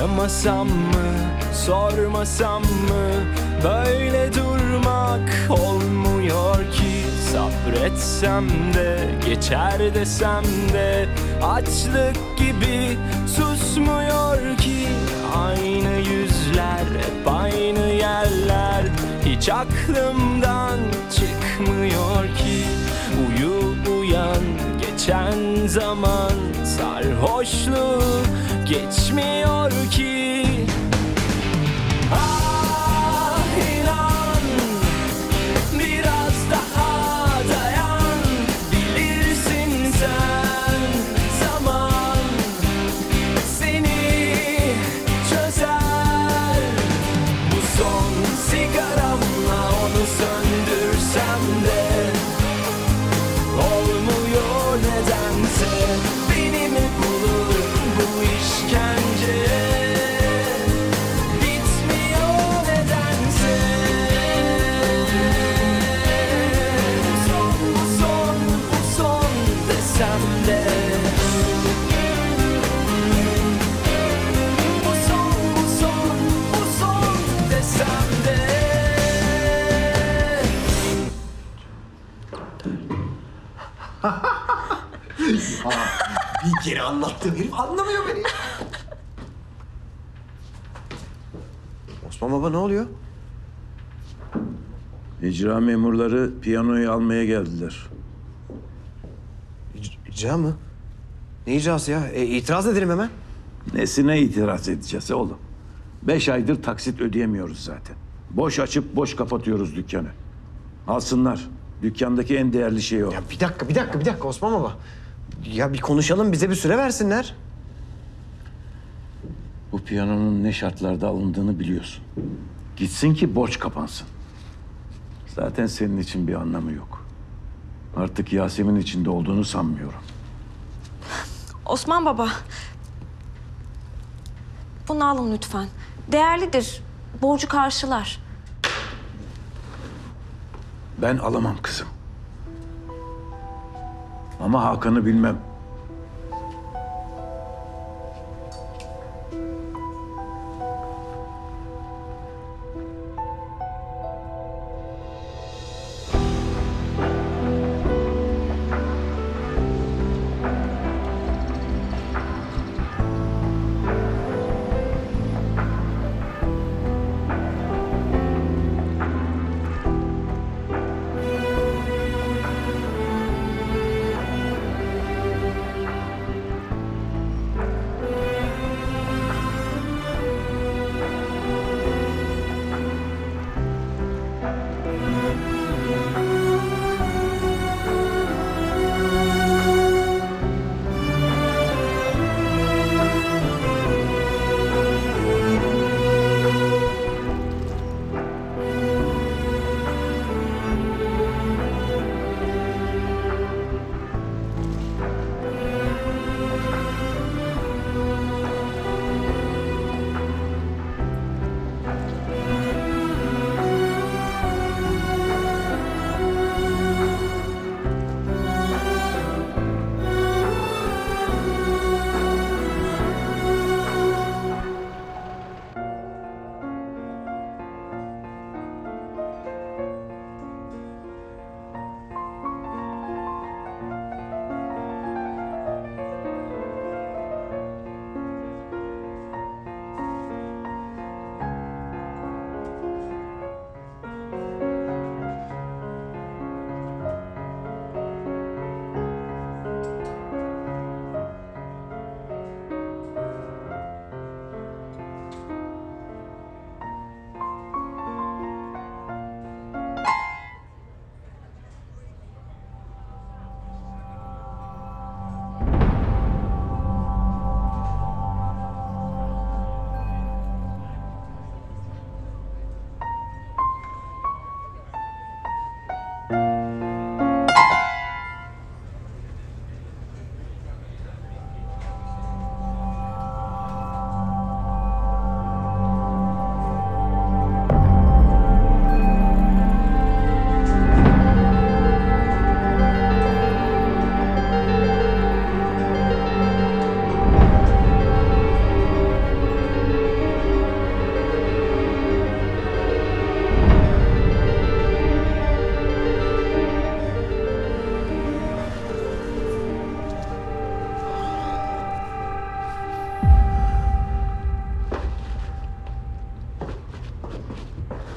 Aramasam mı, sormasam mı? Böyle durmak olmuyor ki. Sabretsem de, geçer desem de. Açlık gibi susmuyor ki. Aynı yüzler, hep aynı yerler. Hiç aklımdan çıkmıyor ki. Uyu uyan, geçen zaman. Sarhoşluğu geçmiyor ki. Sigaramla onu söndürsem de Yeri anlattığım herif anlamıyor beni. Osman baba ne oluyor? İcra memurları piyanoyu almaya geldiler. İcra mı? Ne icrası ya? İtiraz edelim hemen. Nesine itiraz edeceğiz oğlum? 5 aydır taksit ödeyemiyoruz zaten. Boş açıp boş kapatıyoruz dükkanı. Alsınlar. Dükkandaki en değerli şey o. Ya bir dakika Osman baba. Ya bir konuşalım, bize bir süre versinler. Bu piyanonun ne şartlarda alındığını biliyorsun. Gitsin ki borç kapansın. Zaten senin için bir anlamı yok. Artık Yasemin içinde olduğunu sanmıyorum. Osman baba. Bunu alın lütfen. Değerlidir. Borcu karşılar. Ben alamam kızım. Ama Hakan'ı bilmem.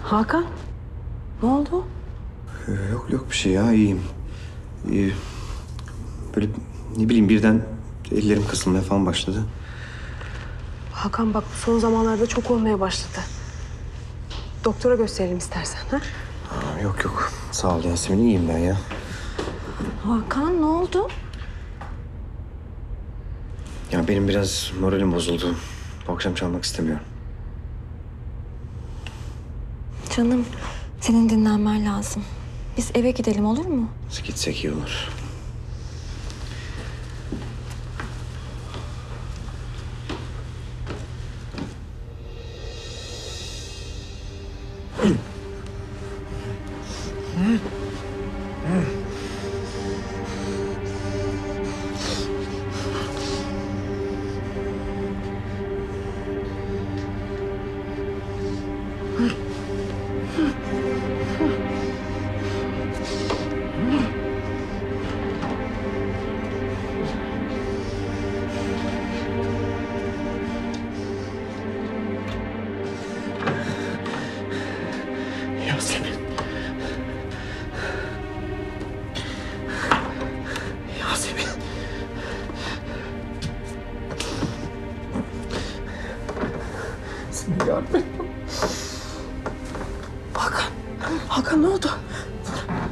Hakan, ne oldu? Yok bir şey ya, iyiyim. Böyle ne bileyim birden ellerim kasılmaya falan başladı. Hakan bak son zamanlarda çok olmaya başladı. Doktora gösterelim istersen ha? Aa, yok sağ ol Yasemin, iyiyim ben ya. Hakan ne oldu? Ya benim biraz moralim bozuldu. Bu akşam çalmak istemiyorum. Canım, senin dinlenmen lazım. Biz eve gidelim, olur mu? Biz gitsek iyi olur. Hakan. Hakan ne oldu?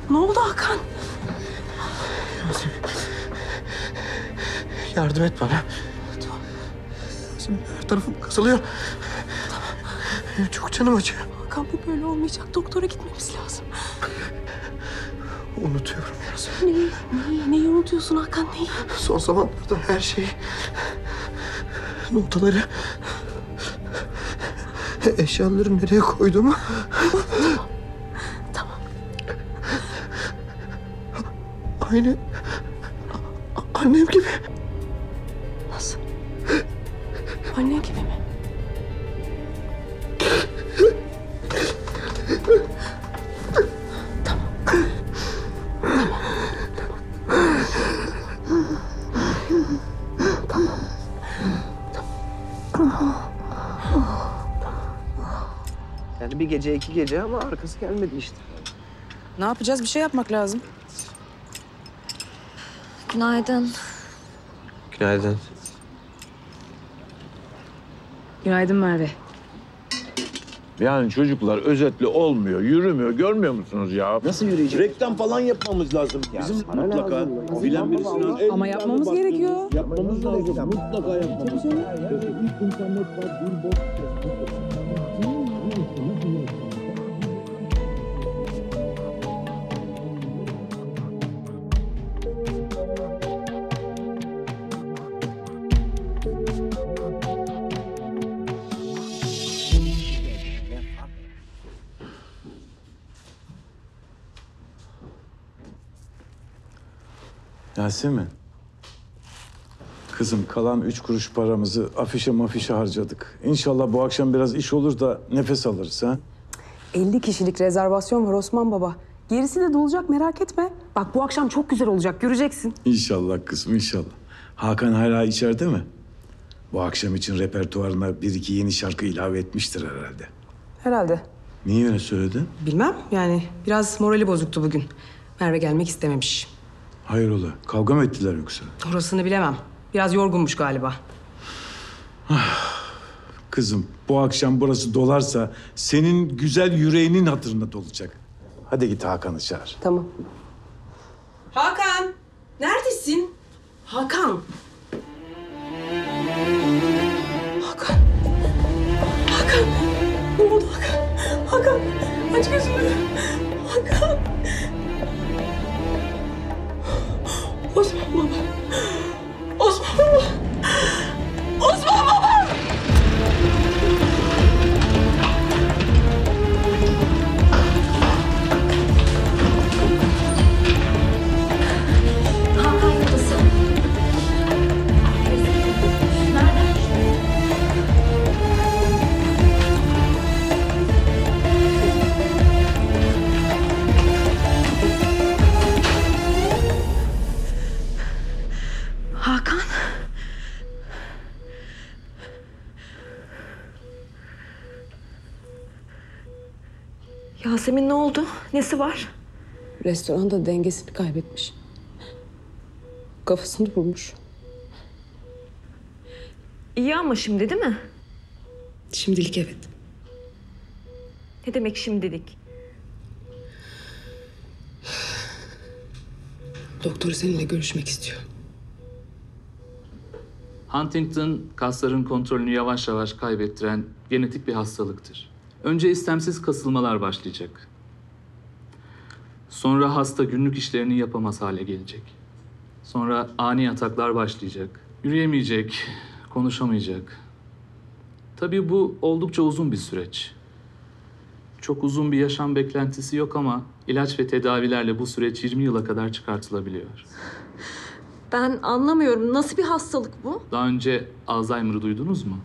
Ne oldu Hakan? Yasemin. Yardım et bana. Tamam. Yasemin her tarafım kasılıyor. Tamam. Çok canım acıyor. Hakan bu böyle olmayacak. Doktora gitmemiz lazım. Unutuyorum Yasemin. Neyi unutuyorsun Hakan? Neyi? Son zamanlarda her şeyi. Notaları. Eşyaları nereye koyduğumu. Tamam. Aynı annem gibi. Nasıl? Annen gibi mi? Tamam. Tamam. Tamam. Yani bir gece, iki gece ama arkası gelmedi işte. Ne yapacağız? Bir şey yapmak lazım. Günaydın. Günaydın. Günaydın Merve. Yani çocuklar özetle olmuyor, yürümüyor. Görmüyor musunuz ya? Nasıl yürüyecek? Reklam falan yapmamız lazım. Ya bizim mutlaka bilen birisinin... Ama yapmamız gerekiyor. Yapmamız lazım. Mutlaka yapmamız lazım. İlk internet var, bir bok. Yasemin, kızım kalan 3 kuruş paramızı afişe mafişe harcadık. İnşallah bu akşam biraz iş olur da nefes alırız ha? 50 kişilik rezervasyon var Osman baba. Gerisi de dolacak merak etme. Bak bu akşam çok güzel olacak göreceksin. İnşallah kızım inşallah. Hakan hala içeride mi? Bu akşam için repertuarına 1-2 yeni şarkı ilave etmiştir herhalde. Herhalde. Niye öyle söyledin? Bilmem yani biraz morali bozuktu bugün. Merve gelmek istememiş. Hayrola? Kavga mı ettiler yoksa? Orasını bilemem. Biraz yorgunmuş galiba. Kızım bu akşam burası dolarsa senin güzel yüreğinin hatırına dolacak. Hadi git Hakan'ı çağır. Tamam. Hakan! Neredesin? Hakan! Hakan! Hakan! Ne oldu Hakan? Hakan! Aç gözünü! Hakan! Osman baba! Osman baba! Osman baba! Hakan yıldızı. Nereden? Hakan? Yasemin ne oldu? Nesi var? Restoranda dengesini kaybetmiş. Kafasını vurmuş. İyi ama şimdi değil mi? Şimdilik evet. Ne demek şimdilik? Doktor seninle görüşmek istiyor. Huntington, kasların kontrolünü yavaş yavaş kaybettiren genetik bir hastalıktır. Önce istemsiz kasılmalar başlayacak. Sonra hasta günlük işlerini yapamaz hale gelecek. Sonra ani ataklar başlayacak. Yürüyemeyecek, konuşamayacak. Tabii bu oldukça uzun bir süreç. Çok uzun bir yaşam beklentisi yok ama ilaç ve tedavilerle bu süreç 20 yıla kadar çıkartılabiliyor. Ben anlamıyorum. Nasıl bir hastalık bu? Daha önce Alzheimer'ı duydunuz mu?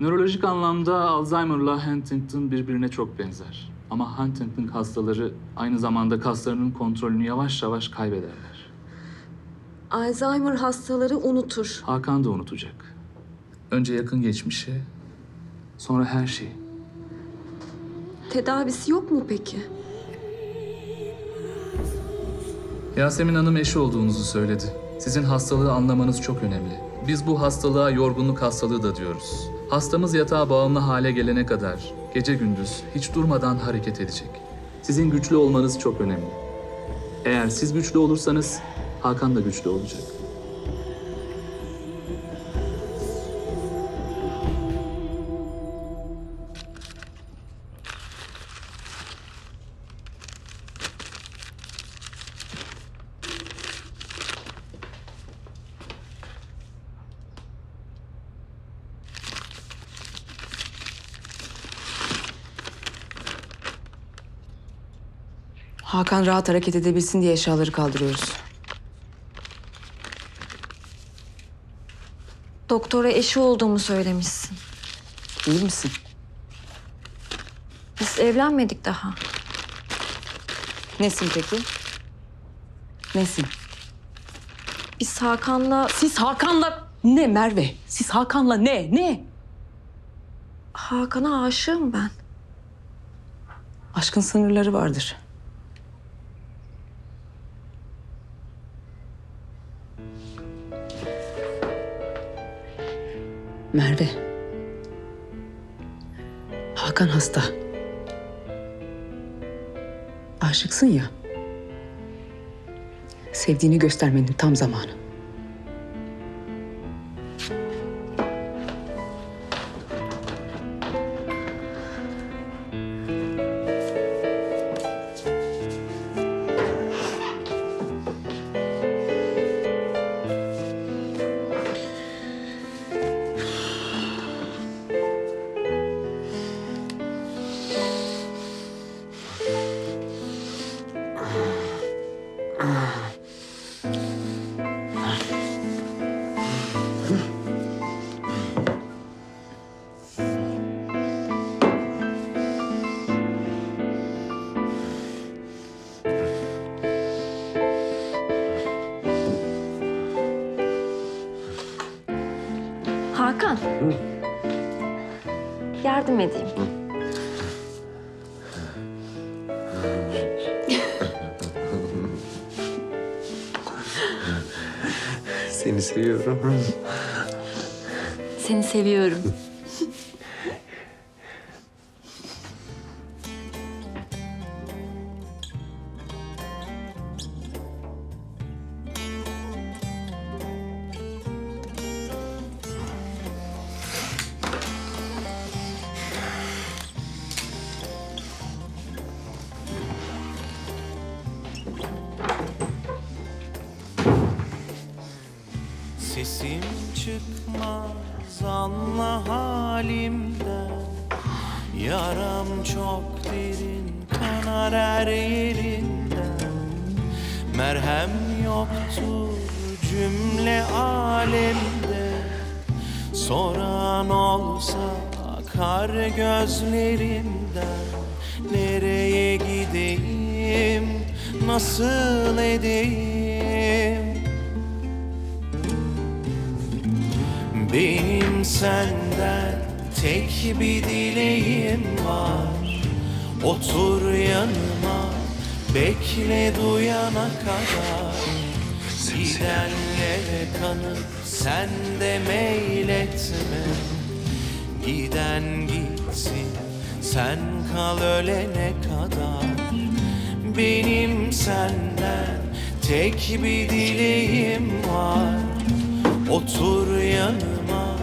Nörolojik anlamda Alzheimer'la Huntington birbirine çok benzer. Ama Huntington hastaları aynı zamanda kaslarının kontrolünü yavaş yavaş kaybederler. Alzheimer hastaları unutur. Hakan da unutacak. Önce yakın geçmişi, sonra her şeyi. Tedavisi yok mu peki? Yasemin Hanım eşi olduğunuzu söyledi. Sizin hastalığı anlamanız çok önemli. Biz bu hastalığa yorgunluk hastalığı da diyoruz. Hastamız yatağa bağımlı hale gelene kadar Gece gündüz hiç durmadan hareket edecek. Sizin güçlü olmanız çok önemli. Eğer siz güçlü olursanız Hakan da güçlü olacak. Hakan rahat hareket edebilsin diye eşyaları kaldırıyoruz. Doktora eşi olduğumu söylemişsin. Değil misin? Biz evlenmedik daha. Nesin peki? Nesin? Biz Hakan'la... Siz Hakan'la ne Merve? Siz Hakan'la ne? Ne? Hakan'a aşığım ben. Aşkın sınırları vardır. Merve, Hakan hasta. Aşıksın ya. Sevdiğini göstermenin tam zamanı. Hakan, yardım edeyim. Seni seviyorum. Seni seviyorum. Sesim çıkmaz anla halimden. Yaram çok derin kanar her yerinden. Merhem yoktur cümle alemde. Soran olsa akar gözlerimden. Nereye gideyim, nasıl edeyim? Benim senden tek bir dileğim var. Otur yanıma, bekle duyana kadar. Gidenlere kanıp sen de meyletme. Giden gitsin, sen kal ölene kadar. Benim senden tek bir dileğim var. Otur yanıma,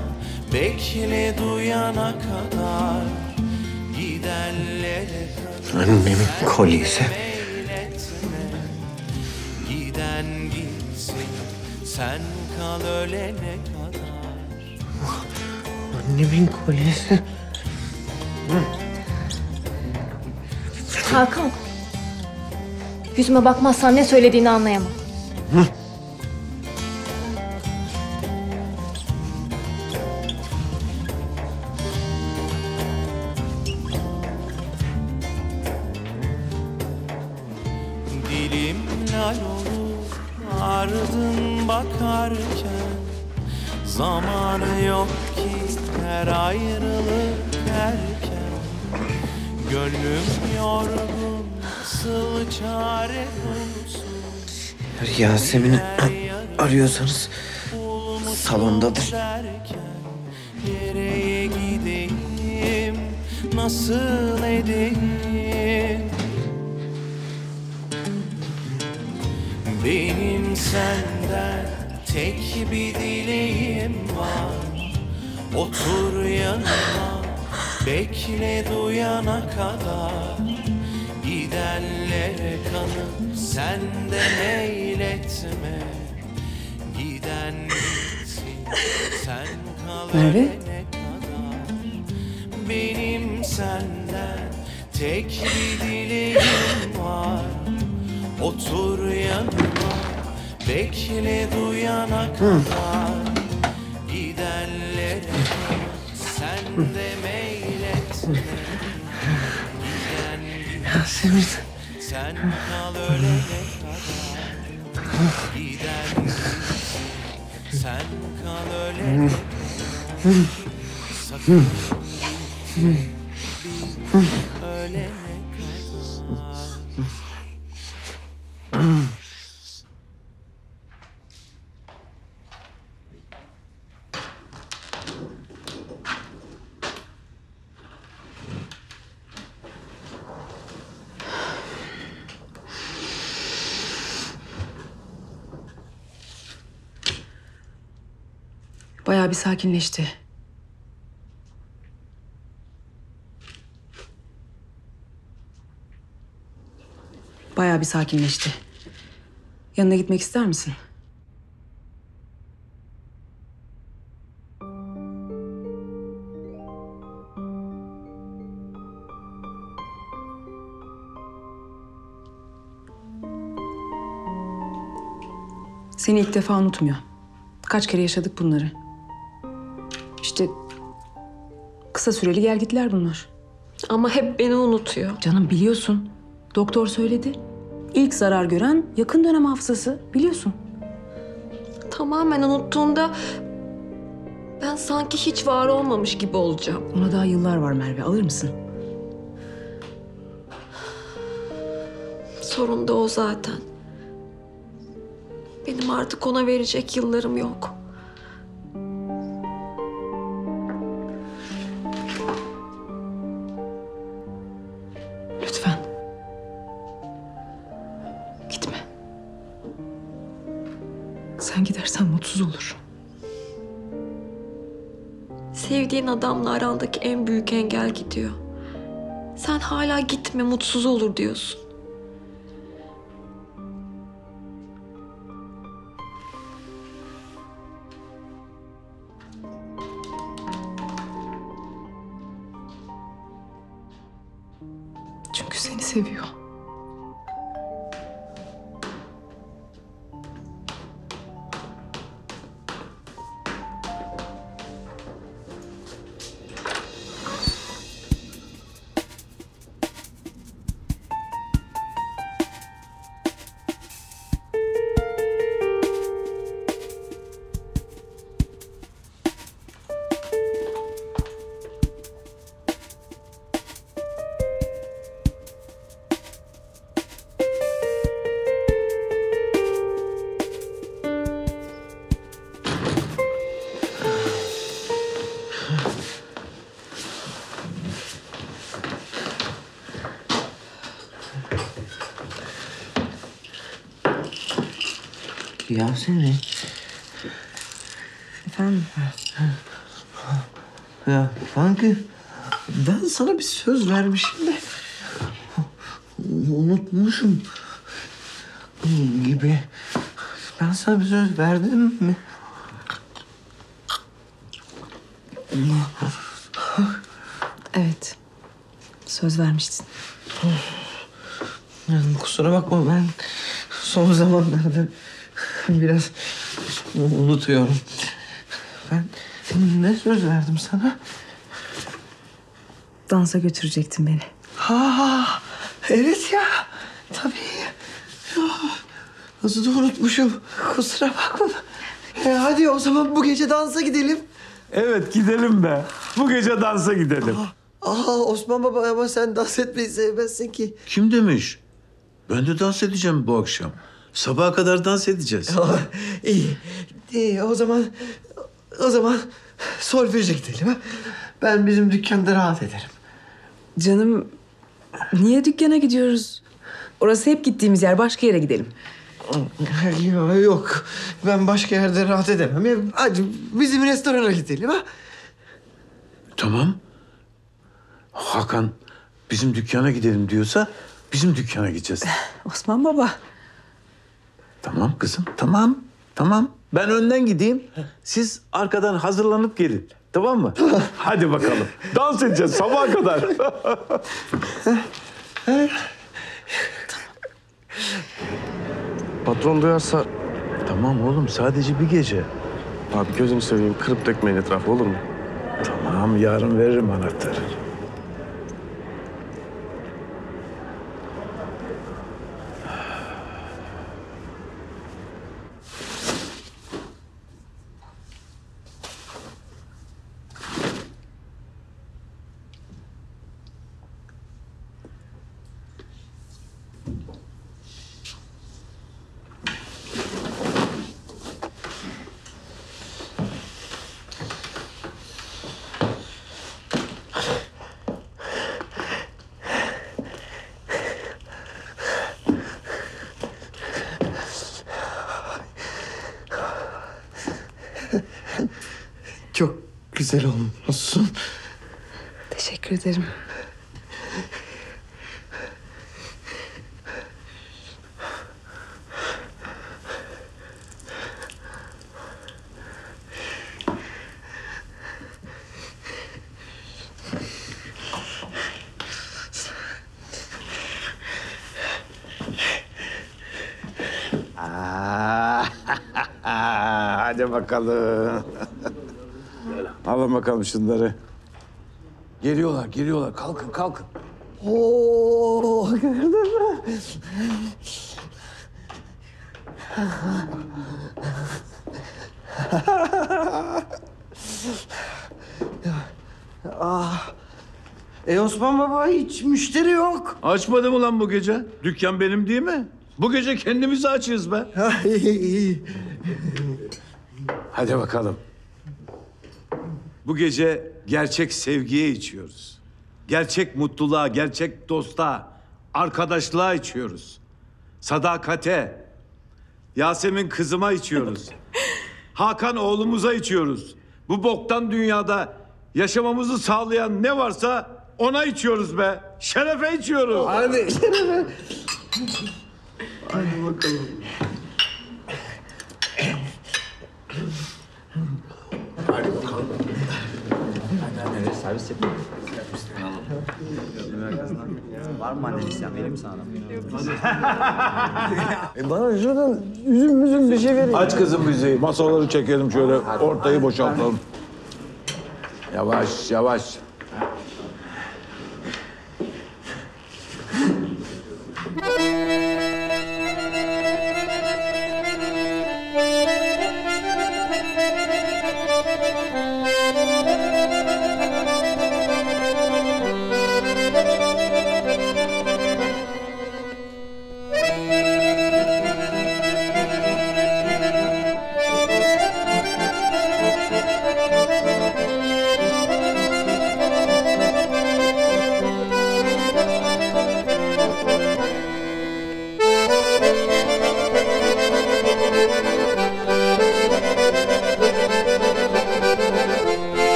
bekle duyana kadar. Gidenlere kadar. Annemin kolisi. Giden gitsin, sen kal ölene kadar. Annemin kolisi. Hakan, yüzüme bakmazsan ne söylediğini anlayamam. Ardın bakarken zamanı yok ki her ayrılık erken. Gönlüm yorgun, nasıl çare bulsun? Yasemin'i arıyorsanız salondadır. Nereye gideyim, nasıl edeyim? Benim senden tek bir dileğim var. Otur yanıma, bekle duyana kadar. Gidenlere kanıp senden eyletme. Giden gitsin, sen kal ölene kadar. Benim senden tek bir dileğim var. Otur yanıma, bekle duyana kadar. Gidenlere kanıp senden eyletme. Yasemin. Sen kal ölene kadar. Giden gitsin, sen kal ölene kadar. Sakın ölene kadar. Bayağı bir sakinleşti. Yanına gitmek ister misin? Seni ilk defa unutmuyor. Kaç kere yaşadık bunları. İşte kısa süreli gelgitler bunlar. Ama hep beni unutuyor. Canım biliyorsun. Doktor söyledi. İlk zarar gören yakın dönem hafızası. Biliyorsun. Tamamen unuttuğunda ben sanki hiç var olmamış gibi olacağım. Ona daha yıllar var Merve. Alır mısın? Sorun da o zaten. Benim artık ona verecek yıllarım yok. Olur. Sevdiğin adamla arandaki en büyük engel gidiyor. Sen hala gitme, mutsuz olur diyorsun. Çünkü seni seviyor. Yasemin. Efendim? Ya sanki ben sana bir söz vermişim de unutmuşum gibi. Ben sana bir söz verdim mi? Evet. Söz vermiştin. Yani kusura bakma, ben son zamanlarda biraz unutuyorum. Ben ne söz verdim sana? Dansa götürecektin beni. Ha, evet ya. Tabii. Nasıl da unutmuşum. Kusura bakma. Hadi o zaman bu gece dansa gidelim. Evet, gidelim be. Bu gece dansa gidelim. Aha, Osman baba, ama sen dans etmeyi sevmezsin ki. Kim demiş? Ben de dans edeceğim bu akşam. Sabaha kadar dans edeceğiz. İyi. O zaman solfej gidelim. Ben bizim dükkanda rahat ederim. Canım, niye dükkana gidiyoruz? Orası hep gittiğimiz yer, başka yere gidelim. Yok, ben başka yerde rahat edemem. Hadi bizim restorana gidelim, ha? Tamam. Hakan bizim dükkana gidelim diyorsa bizim dükkana gideceğiz. Osman baba. Tamam kızım, tamam, tamam. Ben önden gideyim, siz arkadan hazırlanıp gelin. Tamam mı? Hadi bakalım. Dans edeceğiz sabaha kadar. Patron duyarsa... Tamam oğlum, sadece bir gece. Abi gözünü seveyim, kırıp dökmeyin etrafı, olur mu? Tamam, yarın veririm anahtarı. Çok güzel olmuşsun. Teşekkür ederim. Hadi bakalım. Alın bakalım şunları. Geliyorlar, geliyorlar. Kalkın, kalkın. Oo, gördün mü? Ah. Osman baba, hiç müşteri yok. Açmadım ulan bu gece. Dükkan benim değil mi? Bu gece kendimizi açıyoruz be. Hadi bakalım. Bu gece gerçek sevgiye içiyoruz. Gerçek mutluluğa, gerçek dosta, arkadaşlığa içiyoruz. Sadakate, Yasemin kızıma içiyoruz. Hakan oğlumuza içiyoruz. Bu boktan dünyada yaşamamızı sağlayan ne varsa ona içiyoruz be. Şerefe içiyoruz. Hadi şerefe. Hadi bakalım. Hadi bakalım. Hadi servis yapayım. Var mı anne isyan? Vereyim mi sana? Bana şuradan üzüm üzüm bir şey verin. Aç kızım müziği. Masaları çekelim şöyle. Ortayı boşaltalım. Yavaş yavaş.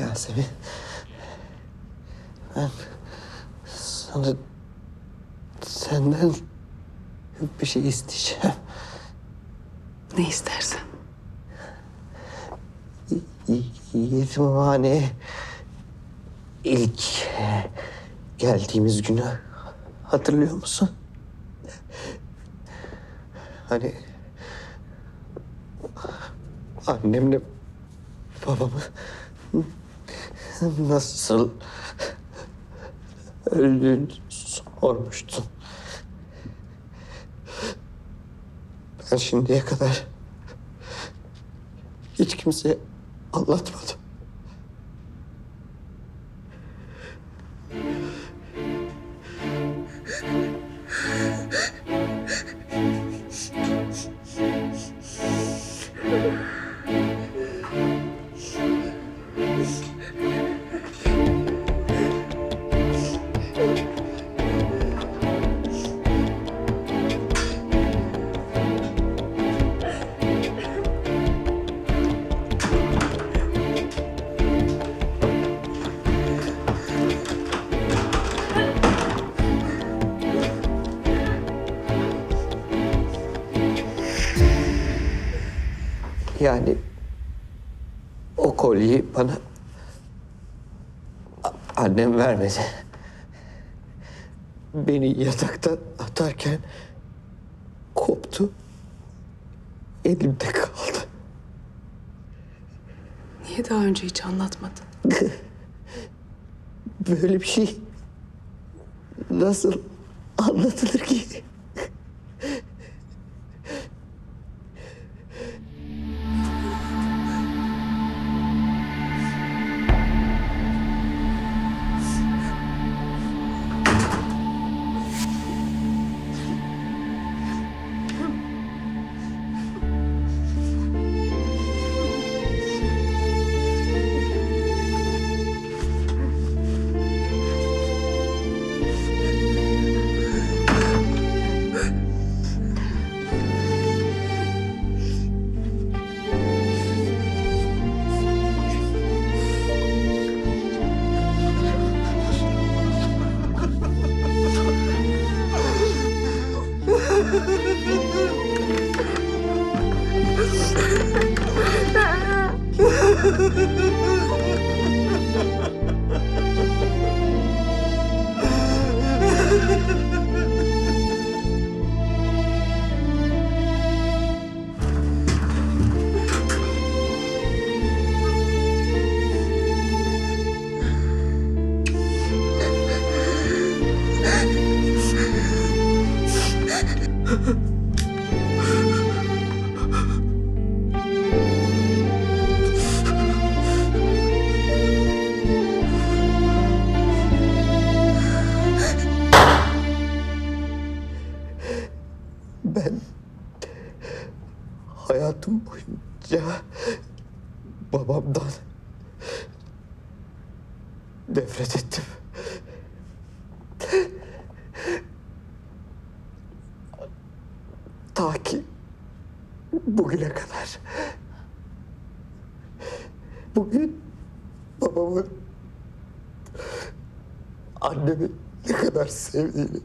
Yasemin, ben sana senden bir şey isteyeceğim. Ne istersen. Yetimhaneye ilk geldiğimiz günü hatırlıyor musun? Hani annemle babamı nasıl öldüğünü sormuştun. Ben şimdiye kadar hiç kimseye anlatmadım. Yani o kolyeyi bana annem vermedi. Beni yataktan atarken koptu, elimde kaldı. Niye daha önce hiç anlatmadın? Böyle bir şey nasıl anlatılır ki? Annemi ne kadar sevdiğini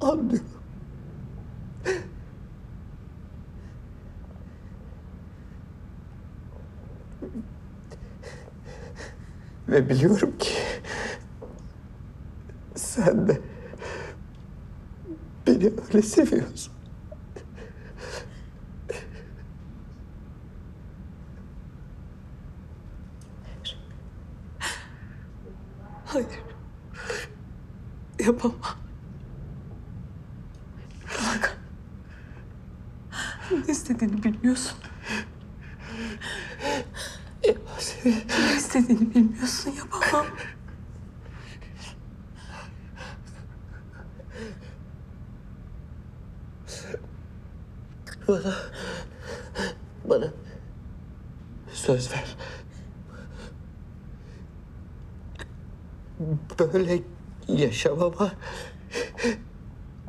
anlıyorum. Ve biliyorum ki sen de beni öyle seviyorsun. Yapamam. Bak. Ne istediğini bilmiyorsun. Ne istediğini bilmiyorsun. Yapamam. Bana söz ver. Böyle yaşamama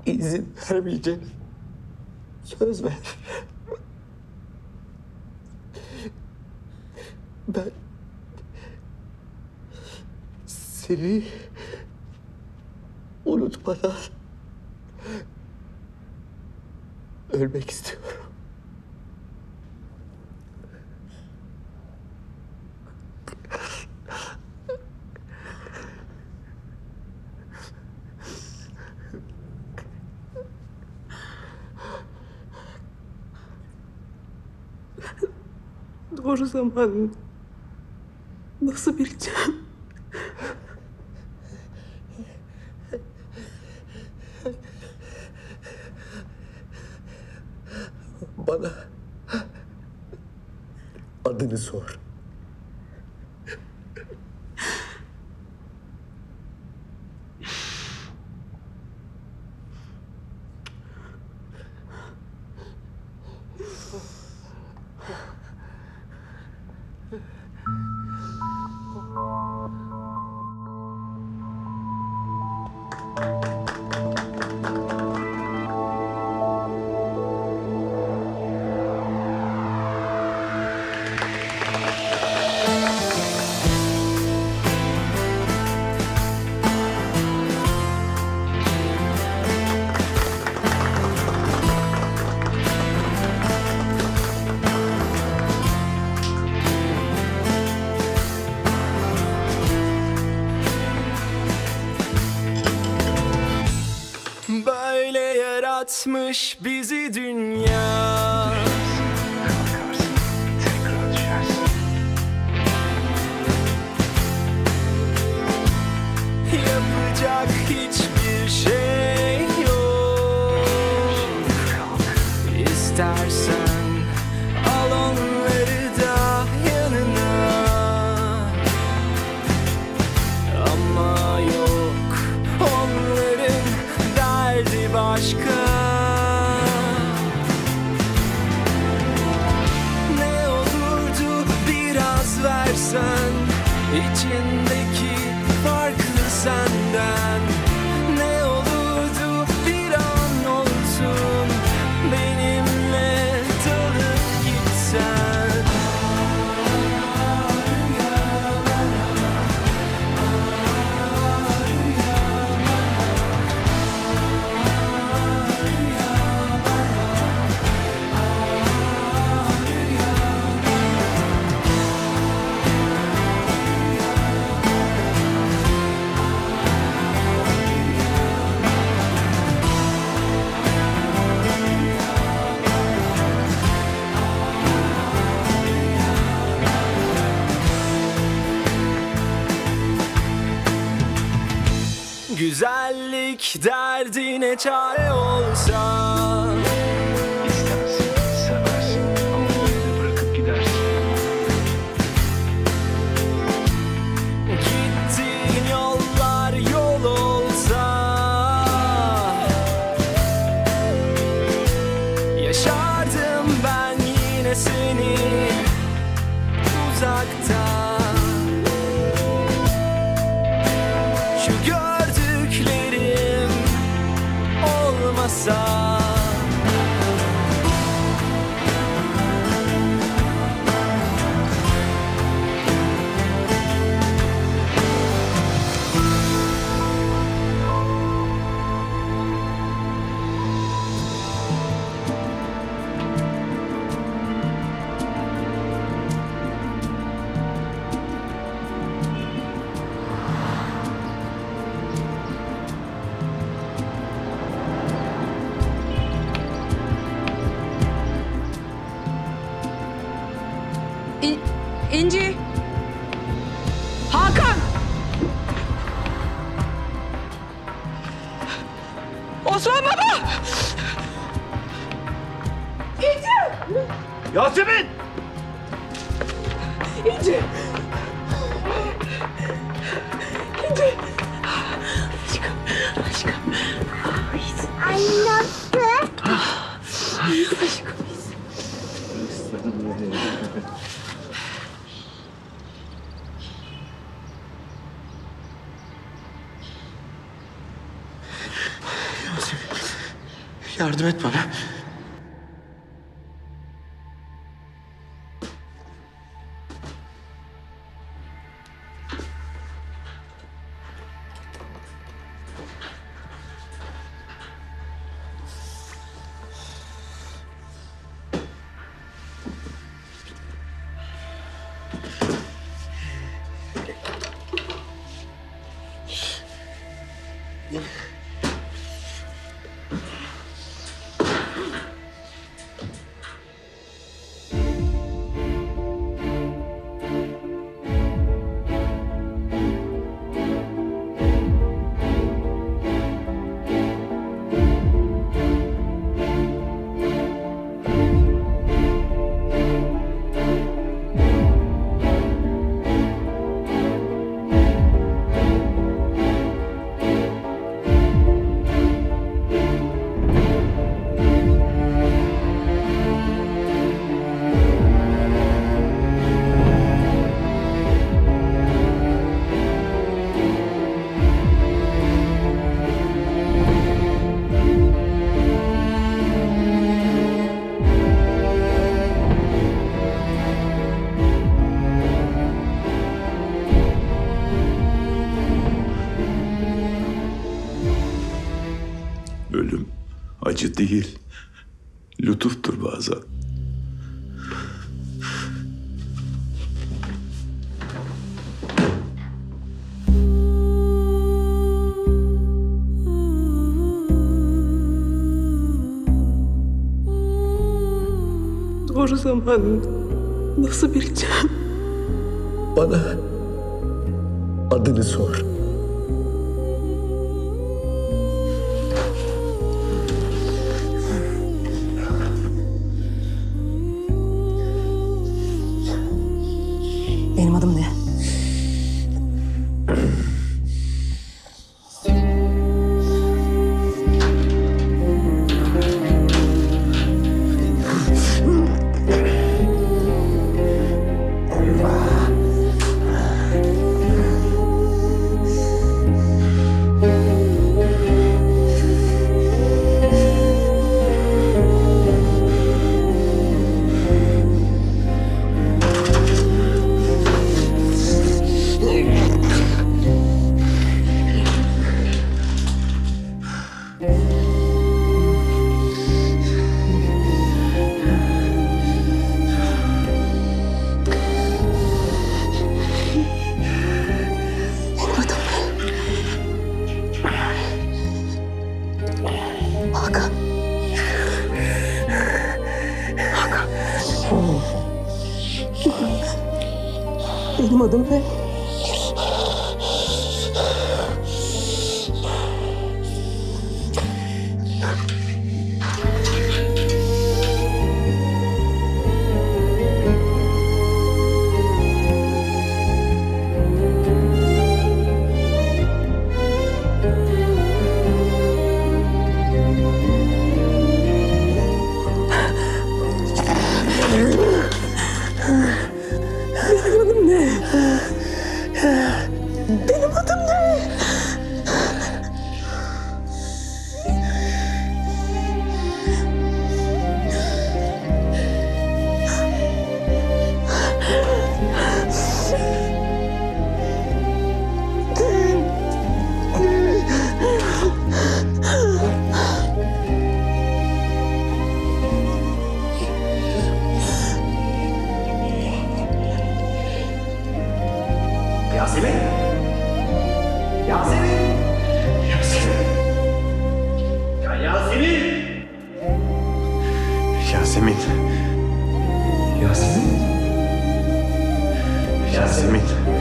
izin vermeyeceğim. Söz ver. Ben seni unutmadan ölmek istiyorum. Doğru zaman nasıl bileceğim? Bana adını sor. Bizi dünya kalkarsın, tekrar düşersin. Yapacak hiçbir şey yok. İstersen al onları da yanına. Ama yok, onların derdi başka. İçindeki farklı senden. Ne olurdu bir an olsun benimle dalıp gitsen. Güzellik derdine çare olsa. İstersin, seversin ama onu bırakıp gidersin. Gittiğin yollar yol olsa. Yaşardım ben yine seni uzaktan. Sağ İnci! Hakan! Osman baba! İnci! Yasemin! İnci! İnci! Aşkım, aşkım. Anne attı. Aşkım. Yardım et bana. acı değil, lütuftur bazen. Doğru zamanını nasıl bileceğim? Bana adını sor. Benim adım ne? Benim adım ne? Yasemin! Yasemin! Yasemin! Ya Yasemin! Yasemin! Yasemin! Yasemin!